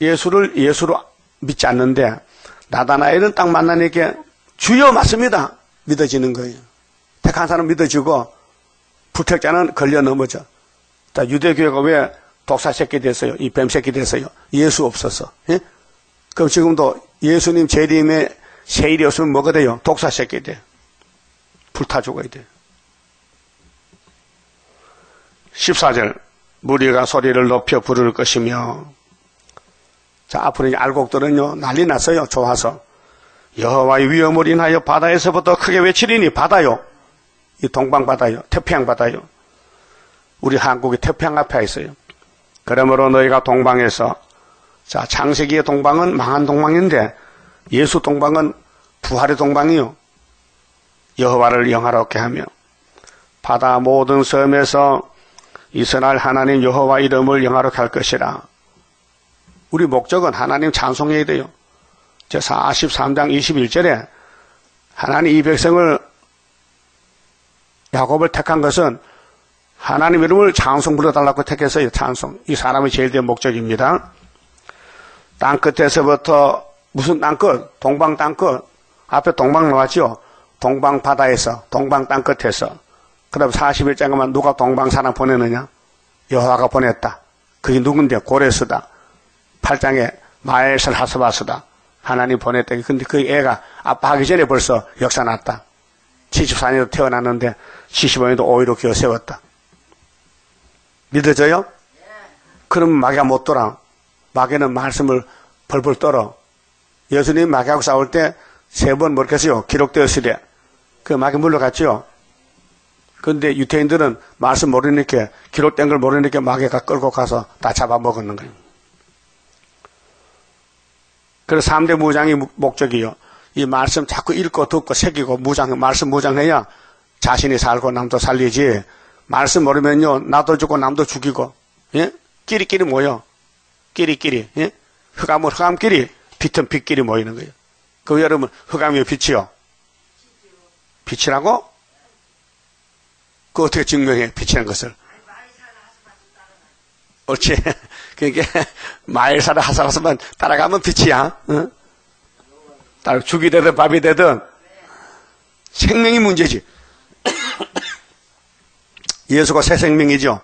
예수를 예수로 믿지 않는데 나다나엘은 딱 만나니까 주여 맞습니다. 믿어지는 거예요. 택한 사람은 믿어지고 불택자는 걸려 넘어져. 자, 유대교회가 왜 독사새끼 됐어요. 이 뱀새끼 됐어요. 예수 없어서. 예? 그럼 지금도 예수님 재림에 세일이 없으면 뭐가 돼요? 독사새끼 돼. 불타 죽어야 돼. 14절. 무리가 소리를 높여 부를 것이며. 자, 앞으로 이제 알곡들은요, 난리 났어요. 좋아서. 여호와의 위엄을 인하여 바다에서부터 크게 외치리니. 바다요. 이 동방바다요. 태평양바다요. 우리 한국이 태평양 앞에 있어요. 그러므로 너희가 동방에서, 자, 창세기의 동방은 망한 동방인데 예수 동방은 부활의 동방이요. 여호와를 영화롭게 하며 바다 모든 섬에서 이스라엘 하나님 여호와 이름을 영화롭게 할 것이라. 우리 목적은 하나님 찬송해야 돼요. 제 43장 21절에 하나님 이 백성을 야곱을 택한 것은 하나님 이름을 찬송 불러달라고 택했어요. 찬송. 이 사람이 제일 된 목적입니다. 땅끝에서부터 무슨 땅끝? 동방 땅끝. 앞에 동방 나왔죠. 동방 바다에서, 동방 땅끝에서. 그럼 41장에만 누가 동방 사람 보내느냐? 여호와가 보냈다. 그게 누군데? 고레스다. 8장에 마헬살하스바스다. 하나님 보냈다. 근데 그 애가 아빠 하기 전에 벌써 역사 났다. 74년도 태어났는데 75년도 5위로 기어 세웠다. 믿어져요? 그럼 마귀가 못 돌아. 마귀는 말씀을 벌벌 떨어. 예수님 마귀하고 싸울 때 세 번 뭐 이렇게 했어요. 기록되었으래. 그 마귀 물러갔죠. 근데 유태인들은 말씀 모르니까, 기록된 걸 모르니까 마귀가 끌고 가서 다 잡아먹었는 거예요. 그래서 3대 무장이 목적이요. 이 말씀 자꾸 읽고 듣고 새기고 무장, 말씀 무장해야 자신이 살고 남도 살리지. 말씀 모르면요, 나도 죽고 남도 죽이고, 예? 끼리끼리 모여. 끼리끼리, 예? 흑암은 흑암끼리, 빛은 빛끼리 모이는 거예요. 그 여러분, 흑암이요, 빛이요? 빛이라고? 그 어떻게 증명해, 빛이라는 것을? 옳지. 그러니까, 마일사를 하사바스만 따라가면 빛이야. 응? 죽이 되든 밥이 되든, 생명이 문제지. 예수가 새 생명이죠.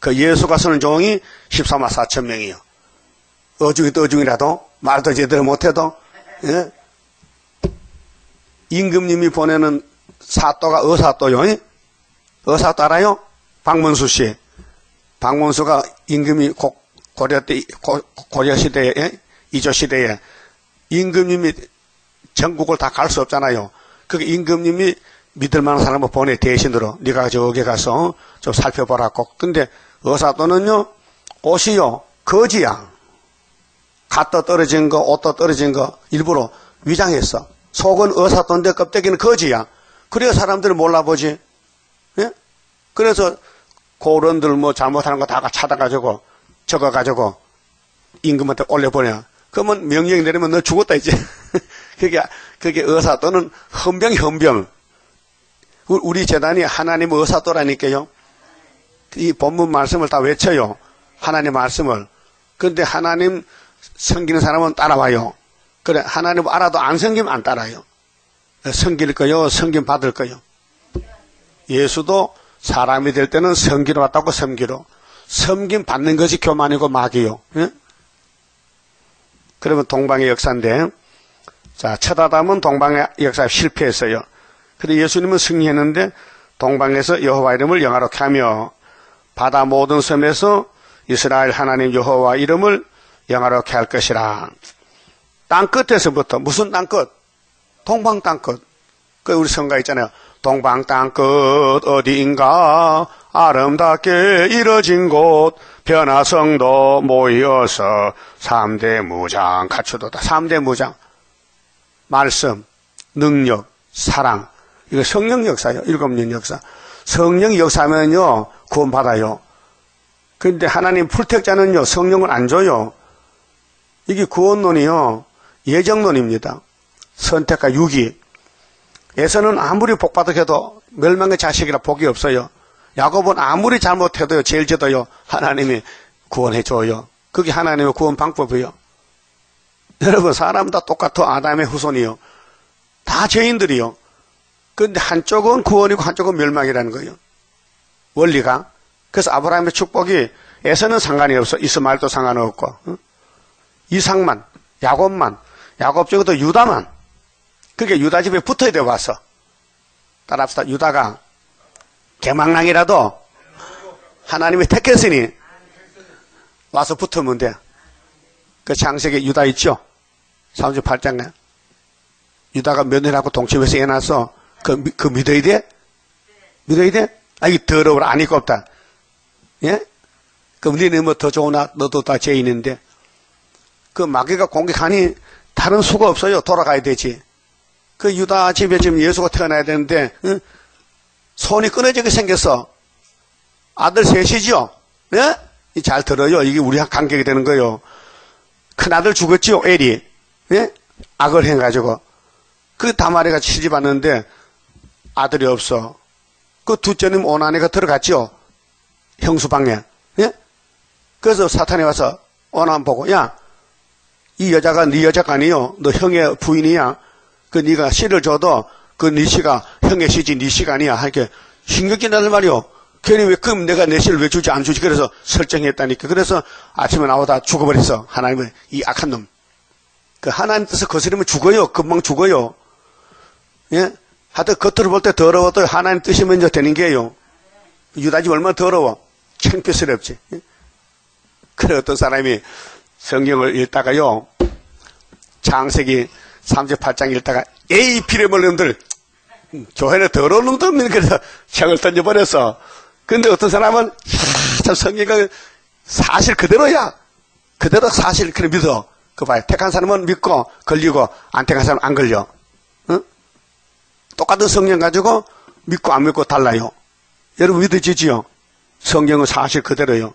그 예수가 쓰는 종이 14만 4천 명이요. 어중이도 어중이라도 말도 제대로 못해도, 예? 임금님이 보내는 사또가 어사또요. 예? 어사또 알아요? 박문수 씨. 박문수가 임금이 고려 시대에 예? 이조 시대에 임금님이 전국을 다 갈 수 없잖아요. 그 임금님이 믿을만한 사람을 보내 대신으로 네가 저기 가서 좀 살펴보라고. 근데 어사또는요 옷이요 거지야. 갓도 떨어진 거 옷도 떨어진 거 일부러 위장했어. 속은 어사또인데 껍데기는 거지야. 그래야 사람들을 몰라보지. 예? 그래서 고른들 뭐 잘못하는 거 다 찾아가지고 적어가지고 임금한테 올려보내. 그러면 명령이 내리면 너 죽었다 이제. 그게 어사또는 헌병이 헌병. 우리 재단이 하나님의 어사또라니까요. 이 본문 말씀을 다 외쳐요. 하나님 말씀을. 그런데 하나님 섬기는 사람은 따라와요. 그래 하나님 알아도 안 섬기면 안 따라요. 섬길 거요. 섬김 받을 거요. 예수도 사람이 될 때는 섬기러 왔다고 섬기러. 섬김 받는 것이 교만이고 마귀요. 예? 그러면 동방의 역사인데 자 첫 아담은 동방의 역사에 실패했어요. 그런데 예수님은 승리했는데 동방에서 여호와 이름을 영화롭게 하며 바다 모든 섬에서 이스라엘 하나님 여호와 이름을 영화롭게 할 것이라. 땅끝에서부터 무슨 땅끝? 동방 땅끝. 그 우리 성가 있잖아요. 동방 땅끝 어디인가 아름답게 이뤄진 곳 변화성도 모여서 3대 무장 갖추도다. 3대 무장 말씀, 능력, 사랑. 이거 성령 역사예요. 7년 역사. 성령 역사면요 구원받아요. 그런데 하나님 불택자는요 성령을 안 줘요. 이게 구원론이요 예정론입니다. 선택과 유기. 에서는 아무리 복받으셔도 멸망의 자식이라 복이 없어요. 야곱은 아무리 잘못해도요 제일 저도요 하나님이 구원해줘요. 그게 하나님의 구원 방법이요. 여러분 사람 다 똑같아. 아담의 후손이요. 다 죄인들이요. 근데 한쪽은 구원이고 한쪽은 멸망이라는 거예요. 원리가. 그래서 아브라함의 축복이 에서는 상관이 없어. 이스마엘도 상관없고, 이삭만, 야곱만, 야곱 적어도 유다만. 그게 유다 집에 붙어야 돼 와서. 따라합시다. 유다가 개망랑이라도 하나님이 택했으니 와서 붙으면 돼. 그 창세기 유다 있죠? 38장에. 유다가 며느리하고 동침해서 해놔서 그 믿어야 돼? 믿어야 돼? 아, 이게 더러워라. 아니까 없다. 예? 그럼 니는 뭐 더 좋으나 너도 다 죄인인데. 그 마귀가 공격하니 다른 수가 없어요. 돌아가야 되지. 그 유다 집에 지금 예수가 태어나야 되는데, 응? 손이 끊어지게 생겼어. 아들 셋이죠? 예? 잘 들어요. 이게 우리 간격이 되는 거예요. 큰아들 죽었지요? 엘이. 예? 악을 해가지고. 그 다말이가 시집왔는데 아들이 없어. 그 둘째는 오나니가 들어갔지요? 형수방에. 예? 그래서 사탄이 와서 오나만 보고, 야, 이 여자가 네 여자가 아니요. 너 형의 부인이야. 그 네가 씨를 줘도 그 네 씨가 형의 씨지 네 씨가 아니야. 이렇게 신경질나는 말이요. 괜히 왜 그럼 내가 내 씨를 왜 주지 안 주지. 그래서 설정했다니까. 그래서 아침에 나오다 죽어버렸어. 하나님은 이 악한 놈. 그 하나님 뜻을 거스르면 죽어요. 금방 죽어요. 예? 하여튼 겉으로 볼 때 더러워도 하나님 뜻이 먼저 되는 게요. 유다집 얼마나 더러워. 창피스럽지. 예? 그래 어떤 사람이 성경을 읽다가요. 창세기 38장 읽다가 에이 피레몰린 놈들 교회는 더러운 놈들 없는 그래서 책을 던져버렸어. 근데 어떤 사람은 참 성경은 사실 그대로야. 그대로 사실 그래 믿어. 그 봐요. 택한 사람은 믿고 걸리고 안 택한 사람은 안 걸려. 응? 똑같은 성경 가지고 믿고 안 믿고 달라요. 여러분 믿어지지요? 성경은 사실 그대로요.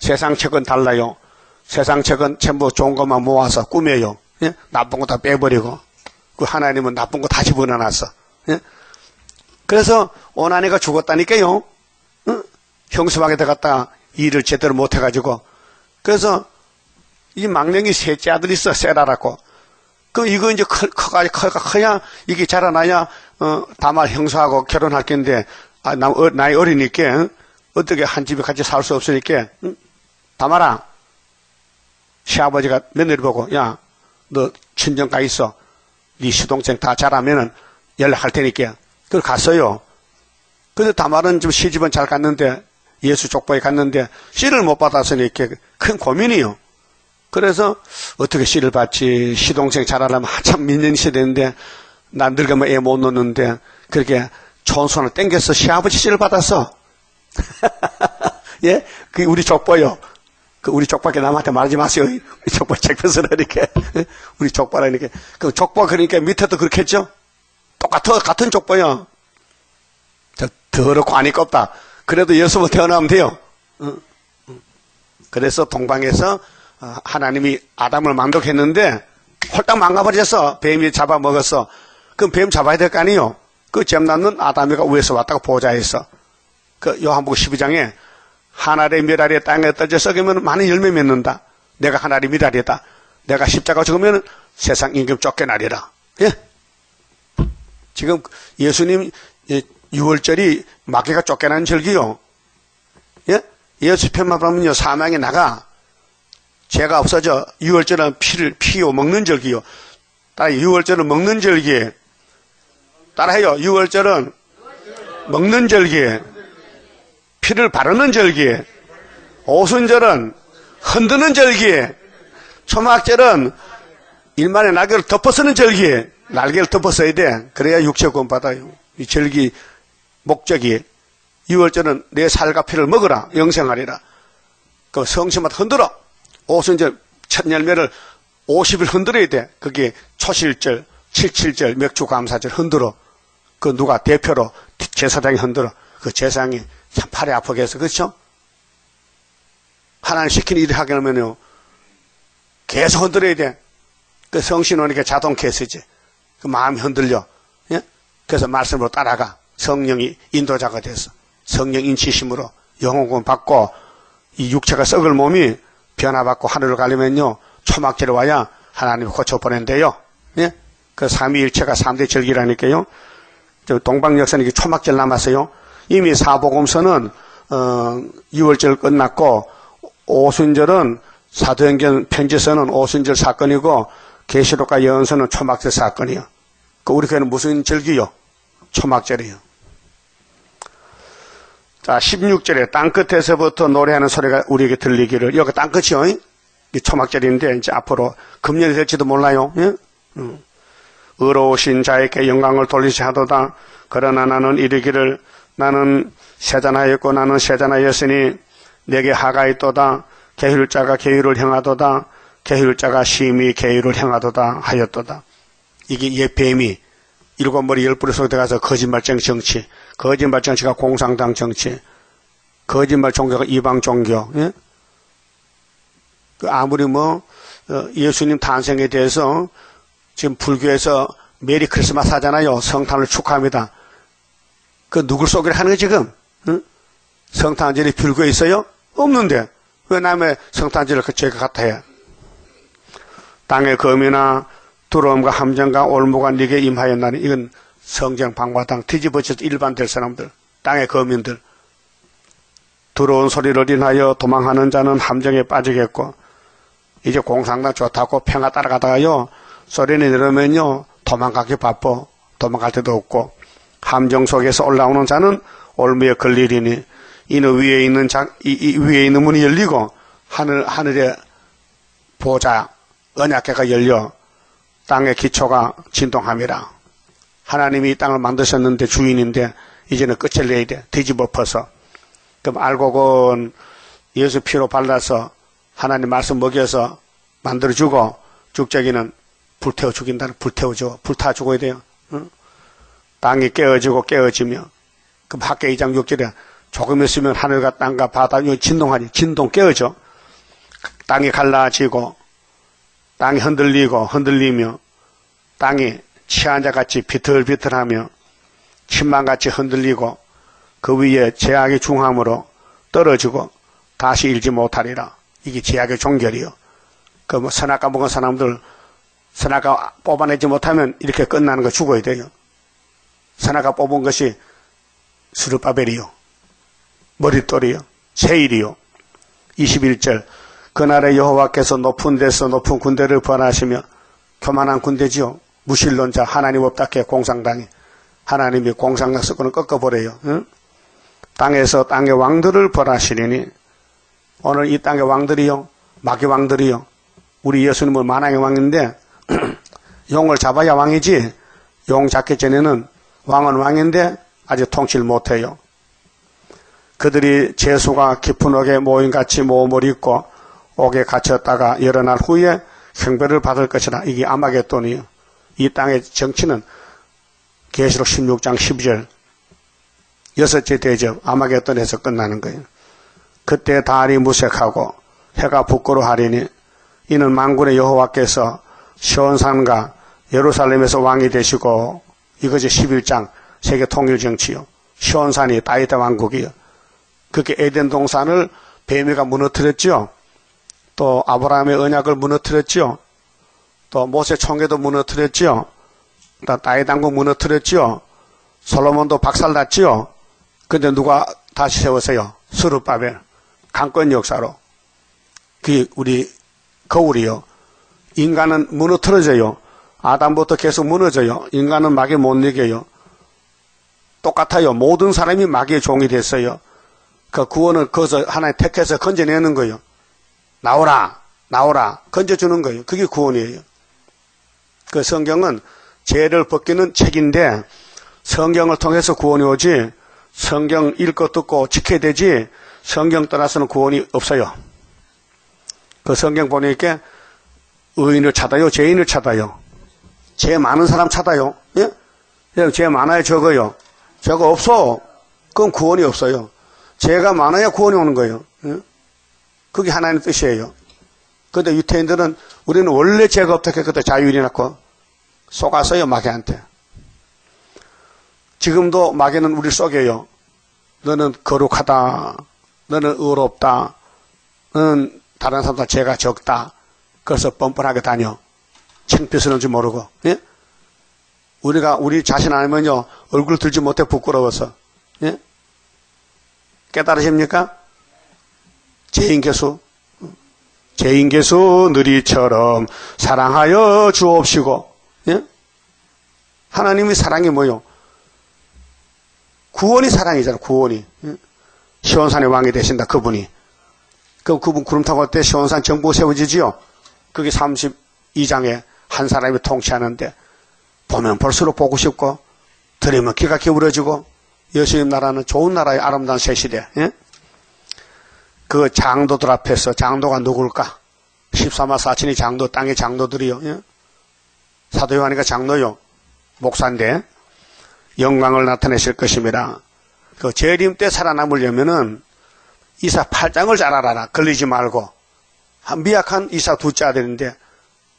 세상 책은 달라요. 세상 책은 전부 좋은 것만 모아서 꾸며요. 예? 나쁜 거 다 빼버리고. 그 하나님은 나쁜 거 다 집어넣어놨어. 예? 그래서 오나니가 죽었다니까요. 응? 형수방에 들어갔다 일을 제대로 못해가지고. 그래서 이 망령이 셋째 아들이 있어. 세라라고. 그럼 이거 이제 커야 이게 자라나야 다말 형수하고 결혼할 건데 아, 나이 어리니까 응? 어떻게 한 집에 같이 살 수 없으니까 응? 다말아 시아버지가 며느리 보고 야 너 친정 가 있어. 네 시동생 다 자라면은 연락할 테니까. 그걸 갔어요. 근데 다말은 좀 시집은 잘 갔는데 예수 족보에 갔는데 씨를 못 받았으니까 큰 고민이요. 그래서 어떻게 씨를 받지. 시동생 자라려면 한참 민년이 되는데 난 늙으면 애 못 놓는데 그렇게 좋은 손을 땡겨서 시아버지 씨를 받았어. 예? 그게 우리 족보요. 그 우리 족보밖에 남한테 말하지 마세요. 우리 족보 책표서라니까. 우리 족보라니까. 그 족보 그러니까 밑에도 그렇겠죠? 똑같아. 같은 족보야. 더럽고 아니까 없다. 그래도 예수만 태어나면 돼요. 그래서 동방에서 하나님이 아담을 만족했는데 홀딱 망가버렸어. 뱀이 잡아먹었어. 그럼 뱀 잡아야 될 거 아니에요. 그 잼남는 아담이가 위에서 왔다가 보호자했어. 그 요한복음 12장에 하늘의 미랄이 땅에 떨어져 썩으면 많은 열매 맺는다. 내가 하늘의 미랄이다. 내가 십자가 죽으면 세상 임금 쫓겨나리라. 예? 지금 예수님 유월절이 마귀가 쫓겨나는 절기요. 예? 예수 편만 보면요 사망이 나가 죄가 없어져. 유월절은 피를 피요 먹는 절기요. 따라 유월절은 먹는 절기에 따라해요. 유월절은 먹는 절기에. 피를 바르는 절기에. 오순절은 흔드는 절기에. 초막절은 일만의 날개를 덮어쓰는 절기에. 날개를 덮어써야 돼. 그래야 육체 구원 받아요. 이 절기 목적이 유월절은 내 살과 피를 먹으라 영생하리라. 그 성심만 흔들어. 오순절 첫 열매를 50일 흔들어야 돼. 그게 초실절, 칠칠절, 맥주감사절 흔들어. 그 누가 대표로 제사장이 흔들어. 그 제사장이 참 팔이 아프게 해서, 그렇죠? 하나님 시키는 일을 하게 하면요 계속 흔들어야 돼. 그 성신 오니까 자동 개수지. 그 마음이 흔들려. 예? 그래서 말씀으로 따라가. 성령이 인도자가 돼서 성령 인치심으로 영혼권 받고 이 육체가 썩을 몸이 변화받고 하늘을 가려면요 초막절에 와야 하나님이 고쳐보낸대요. 예? 그 삼위일체가 3대 절기라니까요. 동방역사는 초막절 남았어요. 이미 사복음서는 유월절 끝났고, 오순절은 사도행전 편지서는 오순절 사건이고, 계시록과 예언서는 초막절 사건이요. 그 우리 교회는 무슨 절기요? 초막절이요. 자, 16절에 땅끝에서부터 노래하는 소리가 우리에게 들리기를. 여기 땅끝이요. 이 초막절인데 이제 앞으로 금년이 될지도 몰라요. 예? 의로우신 자에게 영광을 돌리시 하도다. 그러나 나는 이르기를, 나는 세잔하였고 나는 세잔하였으니 내게 하가 있도다. 계휼자가 계율을 행하도다. 계율자가 심히 계율을 행하도다 하였도다. 이게 예배미, 일곱 머리 열 뿔이 속에 들어가서 거짓말쟁이 정치, 거짓말 정치가 공산당 정치, 거짓말 종교가 이방 종교. 예? 아무리 뭐 예수님 탄생에 대해서 지금 불교에서 메리 크리스마스 하잖아요. 성탄을 축하합니다. 그 누굴 속이려 하는 거 지금? 응? 성탄절이 불교에 있어요? 없는데 왜 남의 성탄절을 그 죄가 같아요? 땅의 검이나 두려움과 함정과 올무가 네게 임하였나니. 이건 성전 방과당 뒤집어져서 일반 될 사람들, 땅의 거민들. 두려운 소리를 인하여 도망하는 자는 함정에 빠지겠고, 이제 공산당 좋다고 평화 따라가다가요 소리는 이러면요 도망가기 바빠, 도망갈 데도 없고, 함정 속에서 올라오는 자는 올무에 걸리리니 이는 위에 있는 위에 있는 문이 열리고 하늘의 보좌 언약궤가 열려 땅의 기초가 진동함이라. 하나님이 이 땅을 만드셨는데 주인인데 이제는 끝을 내야 돼, 뒤집어 퍼서. 그럼 알곡은 예수 피로 발라서 하나님 말씀 먹여서 만들어주고, 죽재기는 불태워 죽인다는, 불태워줘, 불타 죽어야 돼요. 응? 땅이 깨어지고 깨어지며. 그럼 학개 2장 6절에 조금 있으면 하늘과 땅과 바다 진동하니, 진동 깨어져. 땅이 갈라지고 땅이 흔들리고 흔들리며, 땅이 취한 자같이 비틀비틀하며 침망같이 흔들리고 그 위에 제약의 중함으로 떨어지고 다시 일지 못하리라. 이게 제약의 종결이요. 그 뭐 선악과 먹은 사람들 선악과 뽑아내지 못하면 이렇게 끝나는 거, 죽어야 돼요. 선악과 뽑은 것이 스룹바벨이요, 머릿돌이요, 세일이요. 21절, 그날에 여호와께서 높은 데서 높은 군대를 부활하시며, 교만한 군대지요, 무신론자, 하나님 없다케 공산당이. 하나님이 공산당 섞고는 꺾어버려요. 응? 땅에서 땅의 왕들을 부활하시리니. 오늘 이 땅의 왕들이요, 마귀 왕들이요. 우리 예수님은 만왕의 왕인데 용을 잡아야 왕이지, 용 잡기 전에는 왕은 왕인데 아직 통치를 못해요. 그들이 재수가 깊은 옥에 모임같이 모험을 입고 옥에 갇혔다가 열어날 후에 형벌을 받을 것이라. 이게 아마겟돈이요. 이 땅의 정치는 계시록 16장 12절 여섯째 대접 아마겟돈에서 끝나는 거예요. 그때 달이 무색하고 해가 부끄러워하리니 이는 만군의 여호와께서 시온산과 예루살렘에서 왕이 되시고. 이것이 11장 세계 통일 정치요. 시온산이 다윗의 왕국이요. 그렇게 에덴 동산을 뱀이가 무너뜨렸죠. 또 아브라함의 언약을 무너뜨렸죠. 또 모세 총회도 무너뜨렸죠. 다윗 왕국 무너뜨렸죠. 솔로몬도 박살났죠. 근데 누가 다시 세웠어요? 스룹바벨. 강권 역사로. 그게 우리 거울이요. 인간은 무너뜨려져요. 아담부터 계속 무너져요. 인간은 마귀 못 이겨요. 똑같아요. 모든 사람이 마귀의 종이 됐어요. 그 구원을 거기서 하나님 택해서 건져내는 거예요. 나오라, 나오라, 건져주는 거예요. 그게 구원이에요. 그 성경은 죄를 벗기는 책인데 성경을 통해서 구원이 오지, 성경 읽고 듣고 지켜야 되지, 성경 떠나서는 구원이 없어요. 그 성경 보니까 의인을 찾아요, 죄인을 찾아요. 죄 많은 사람 찾아요. 예? 죄 많아야 적어요. 저거 없어. 그건 구원이 없어요. 죄가 많아야 구원이 오는 거예요. 예? 그게 하나님의 뜻이에요. 그런데 유태인들은 우리는 원래 죄가 없다고 했거든. 자유인이 낳고 속았어요, 마귀한테. 지금도 마귀는 우리를 속여요. 너는 거룩하다, 너는 의롭다, 너는 다른 사람보다 죄가 적다. 그래서 뻔뻔하게 다녀. 창피스러운 줄 모르고. 예? 우리가 우리 자신 아니면요 얼굴 들지 못해 부끄러워서. 예? 깨달으십니까? 죄인개수 느리처럼 사랑하여 주옵시고. 예? 하나님의 사랑이 뭐요? 구원이 사랑이잖아. 구원이. 예? 시온산의 왕이 되신다 그분이. 그분 구름 타고 올 때 시온산 정부 세워지지요. 그게 32장에 한 사람이 통치하는데 보면 볼수록 보고 싶고 들으면 귀가 기울어지고. 예수님 나라는 좋은 나라의 아름다운 새 시대. 예? 그 장도들 앞에서, 장도가 누굴까? 14만 4천이 장도, 땅의 장도들이요. 예? 사도 요한이가 장로요. 목사인데 영광을 나타내실 것입니다. 그 재림 때 살아남으려면은 이사 8장을 잘 알아라. 걸리지 말고. 한 미약한 이사 둘째 아들인데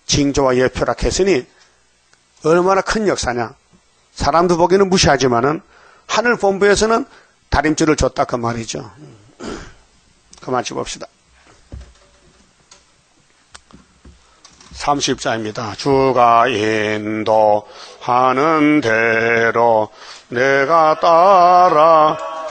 징조와 예표락했으니 얼마나 큰 역사냐. 사람도 보기에는 무시하지만은 하늘 본부에서는 다림줄을 줬다 그 말이죠. 그만 짚읍시다. 30자입니다. 주가 인도하는 대로 내가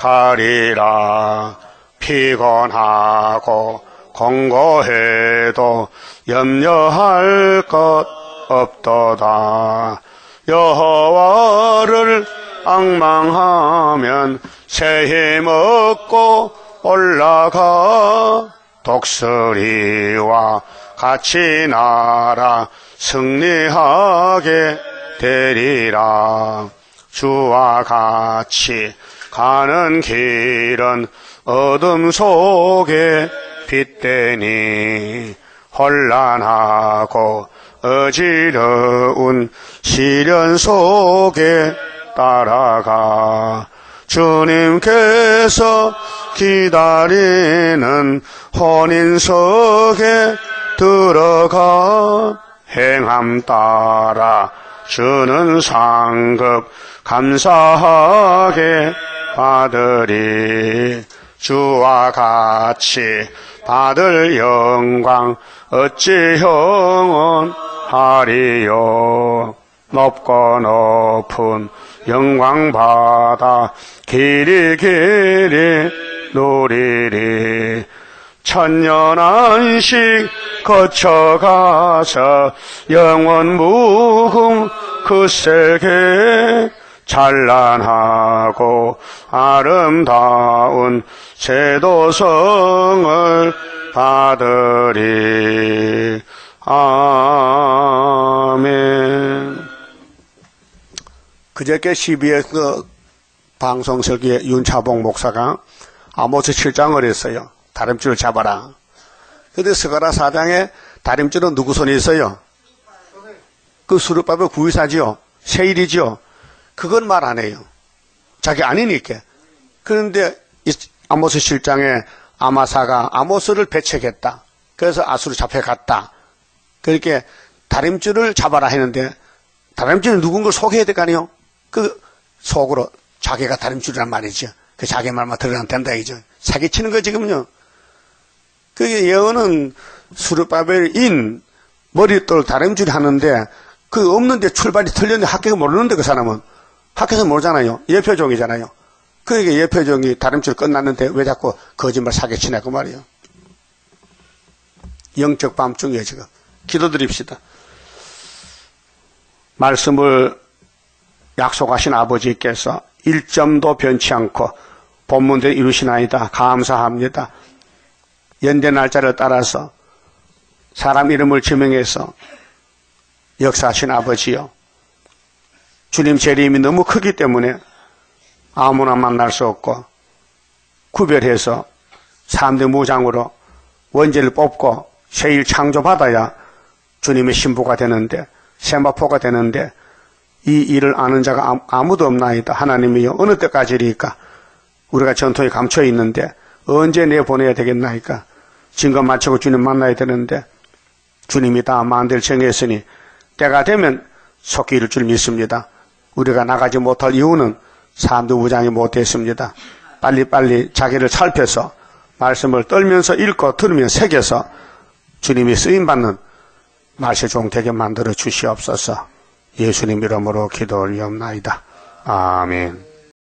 따라가리라. 피곤하고 공고해도 염려할 것 없도다. 여호와를 앙망하면 새 힘 얻고 올라가. 독수리와 같이 날아 승리하게 되리라. 주와 같이 가는 길은 어둠 속에 빛되니 혼란하고 어지러운 시련 속에 따라가. 주님께서 기다리는 혼인석에 들어가. 행함 따라 주는 상급 감사하게 받으리. 주와 같이 받을 영광 어찌 형언하리요. 높고 높은 영광받아 길이 길이 누리리. 천년 안식 거쳐가서 영원 무궁 그 세계. 찬란하고 아름다운 제도성을 받으리. 아멘. 그저께 12회 그 방송설교에 윤차봉 목사가 아모스 7장을 했어요. 다림줄을 잡아라. 근데 스가랴 4장에 다림줄은 누구 손에 있어요? 그 스룹바벨 구의사지요. 세일이지요. 그건 말 안 해요. 자기 아니니까. 그런데 아모스 7장에 아마사가 아모스를 배척했다. 그래서 아수로 잡혀갔다. 그렇게 다림줄을 잡아라 했는데 다림줄은 누군가 소개해야 될 거 아니에요? 그 속으로 자기가 다림줄이란 말이죠. 그 자기 말만 들으면 된다 이죠. 사기치는 거 지금요. 그 예언은 스룹바벨인 머리돌 다림줄 하는데 그 없는데 출발이 틀렸는데 학교가 모르는데 그 사람은 학교에서 모르잖아요. 예표종이잖아요. 그에게 예표종이 다림줄 끝났는데 왜 자꾸 거짓말 사기치냐 그 말이에요. 영적 밤중이에요 지금. 기도드립시다. 말씀을 약속하신 아버지께서 1점도 변치 않고 본문대로 이루시나이다. 감사합니다. 연대 날짜를 따라서 사람 이름을 지명해서 역사하신 아버지요. 주님 재림이 너무 크기 때문에 아무나 만날 수 없고 구별해서 3대 무장으로 원죄를 뽑고 세일 창조받아야 주님의 신부가 되는데 세마포가 되는데 이 일을 아는 자가 아무도 없나이다. 하나님이여 어느 때까지리까? 우리가 전통에 감춰 있는데 언제 내보내야 되겠나이까? 증거 마치고 주님 만나야 되는데 주님이 다 만들 정했으니 때가 되면 속히 이룰 줄 믿습니다. 우리가 나가지 못할 이유는 사람도 무장이 못했습니다. 빨리빨리 자기를 살펴서 말씀을 떨면서 읽고 들으며 새겨서 주님이 쓰임받는 말세 종 되게 만들어 주시옵소서. 예수님 이름으로 기도 올리옵나이다. 아멘.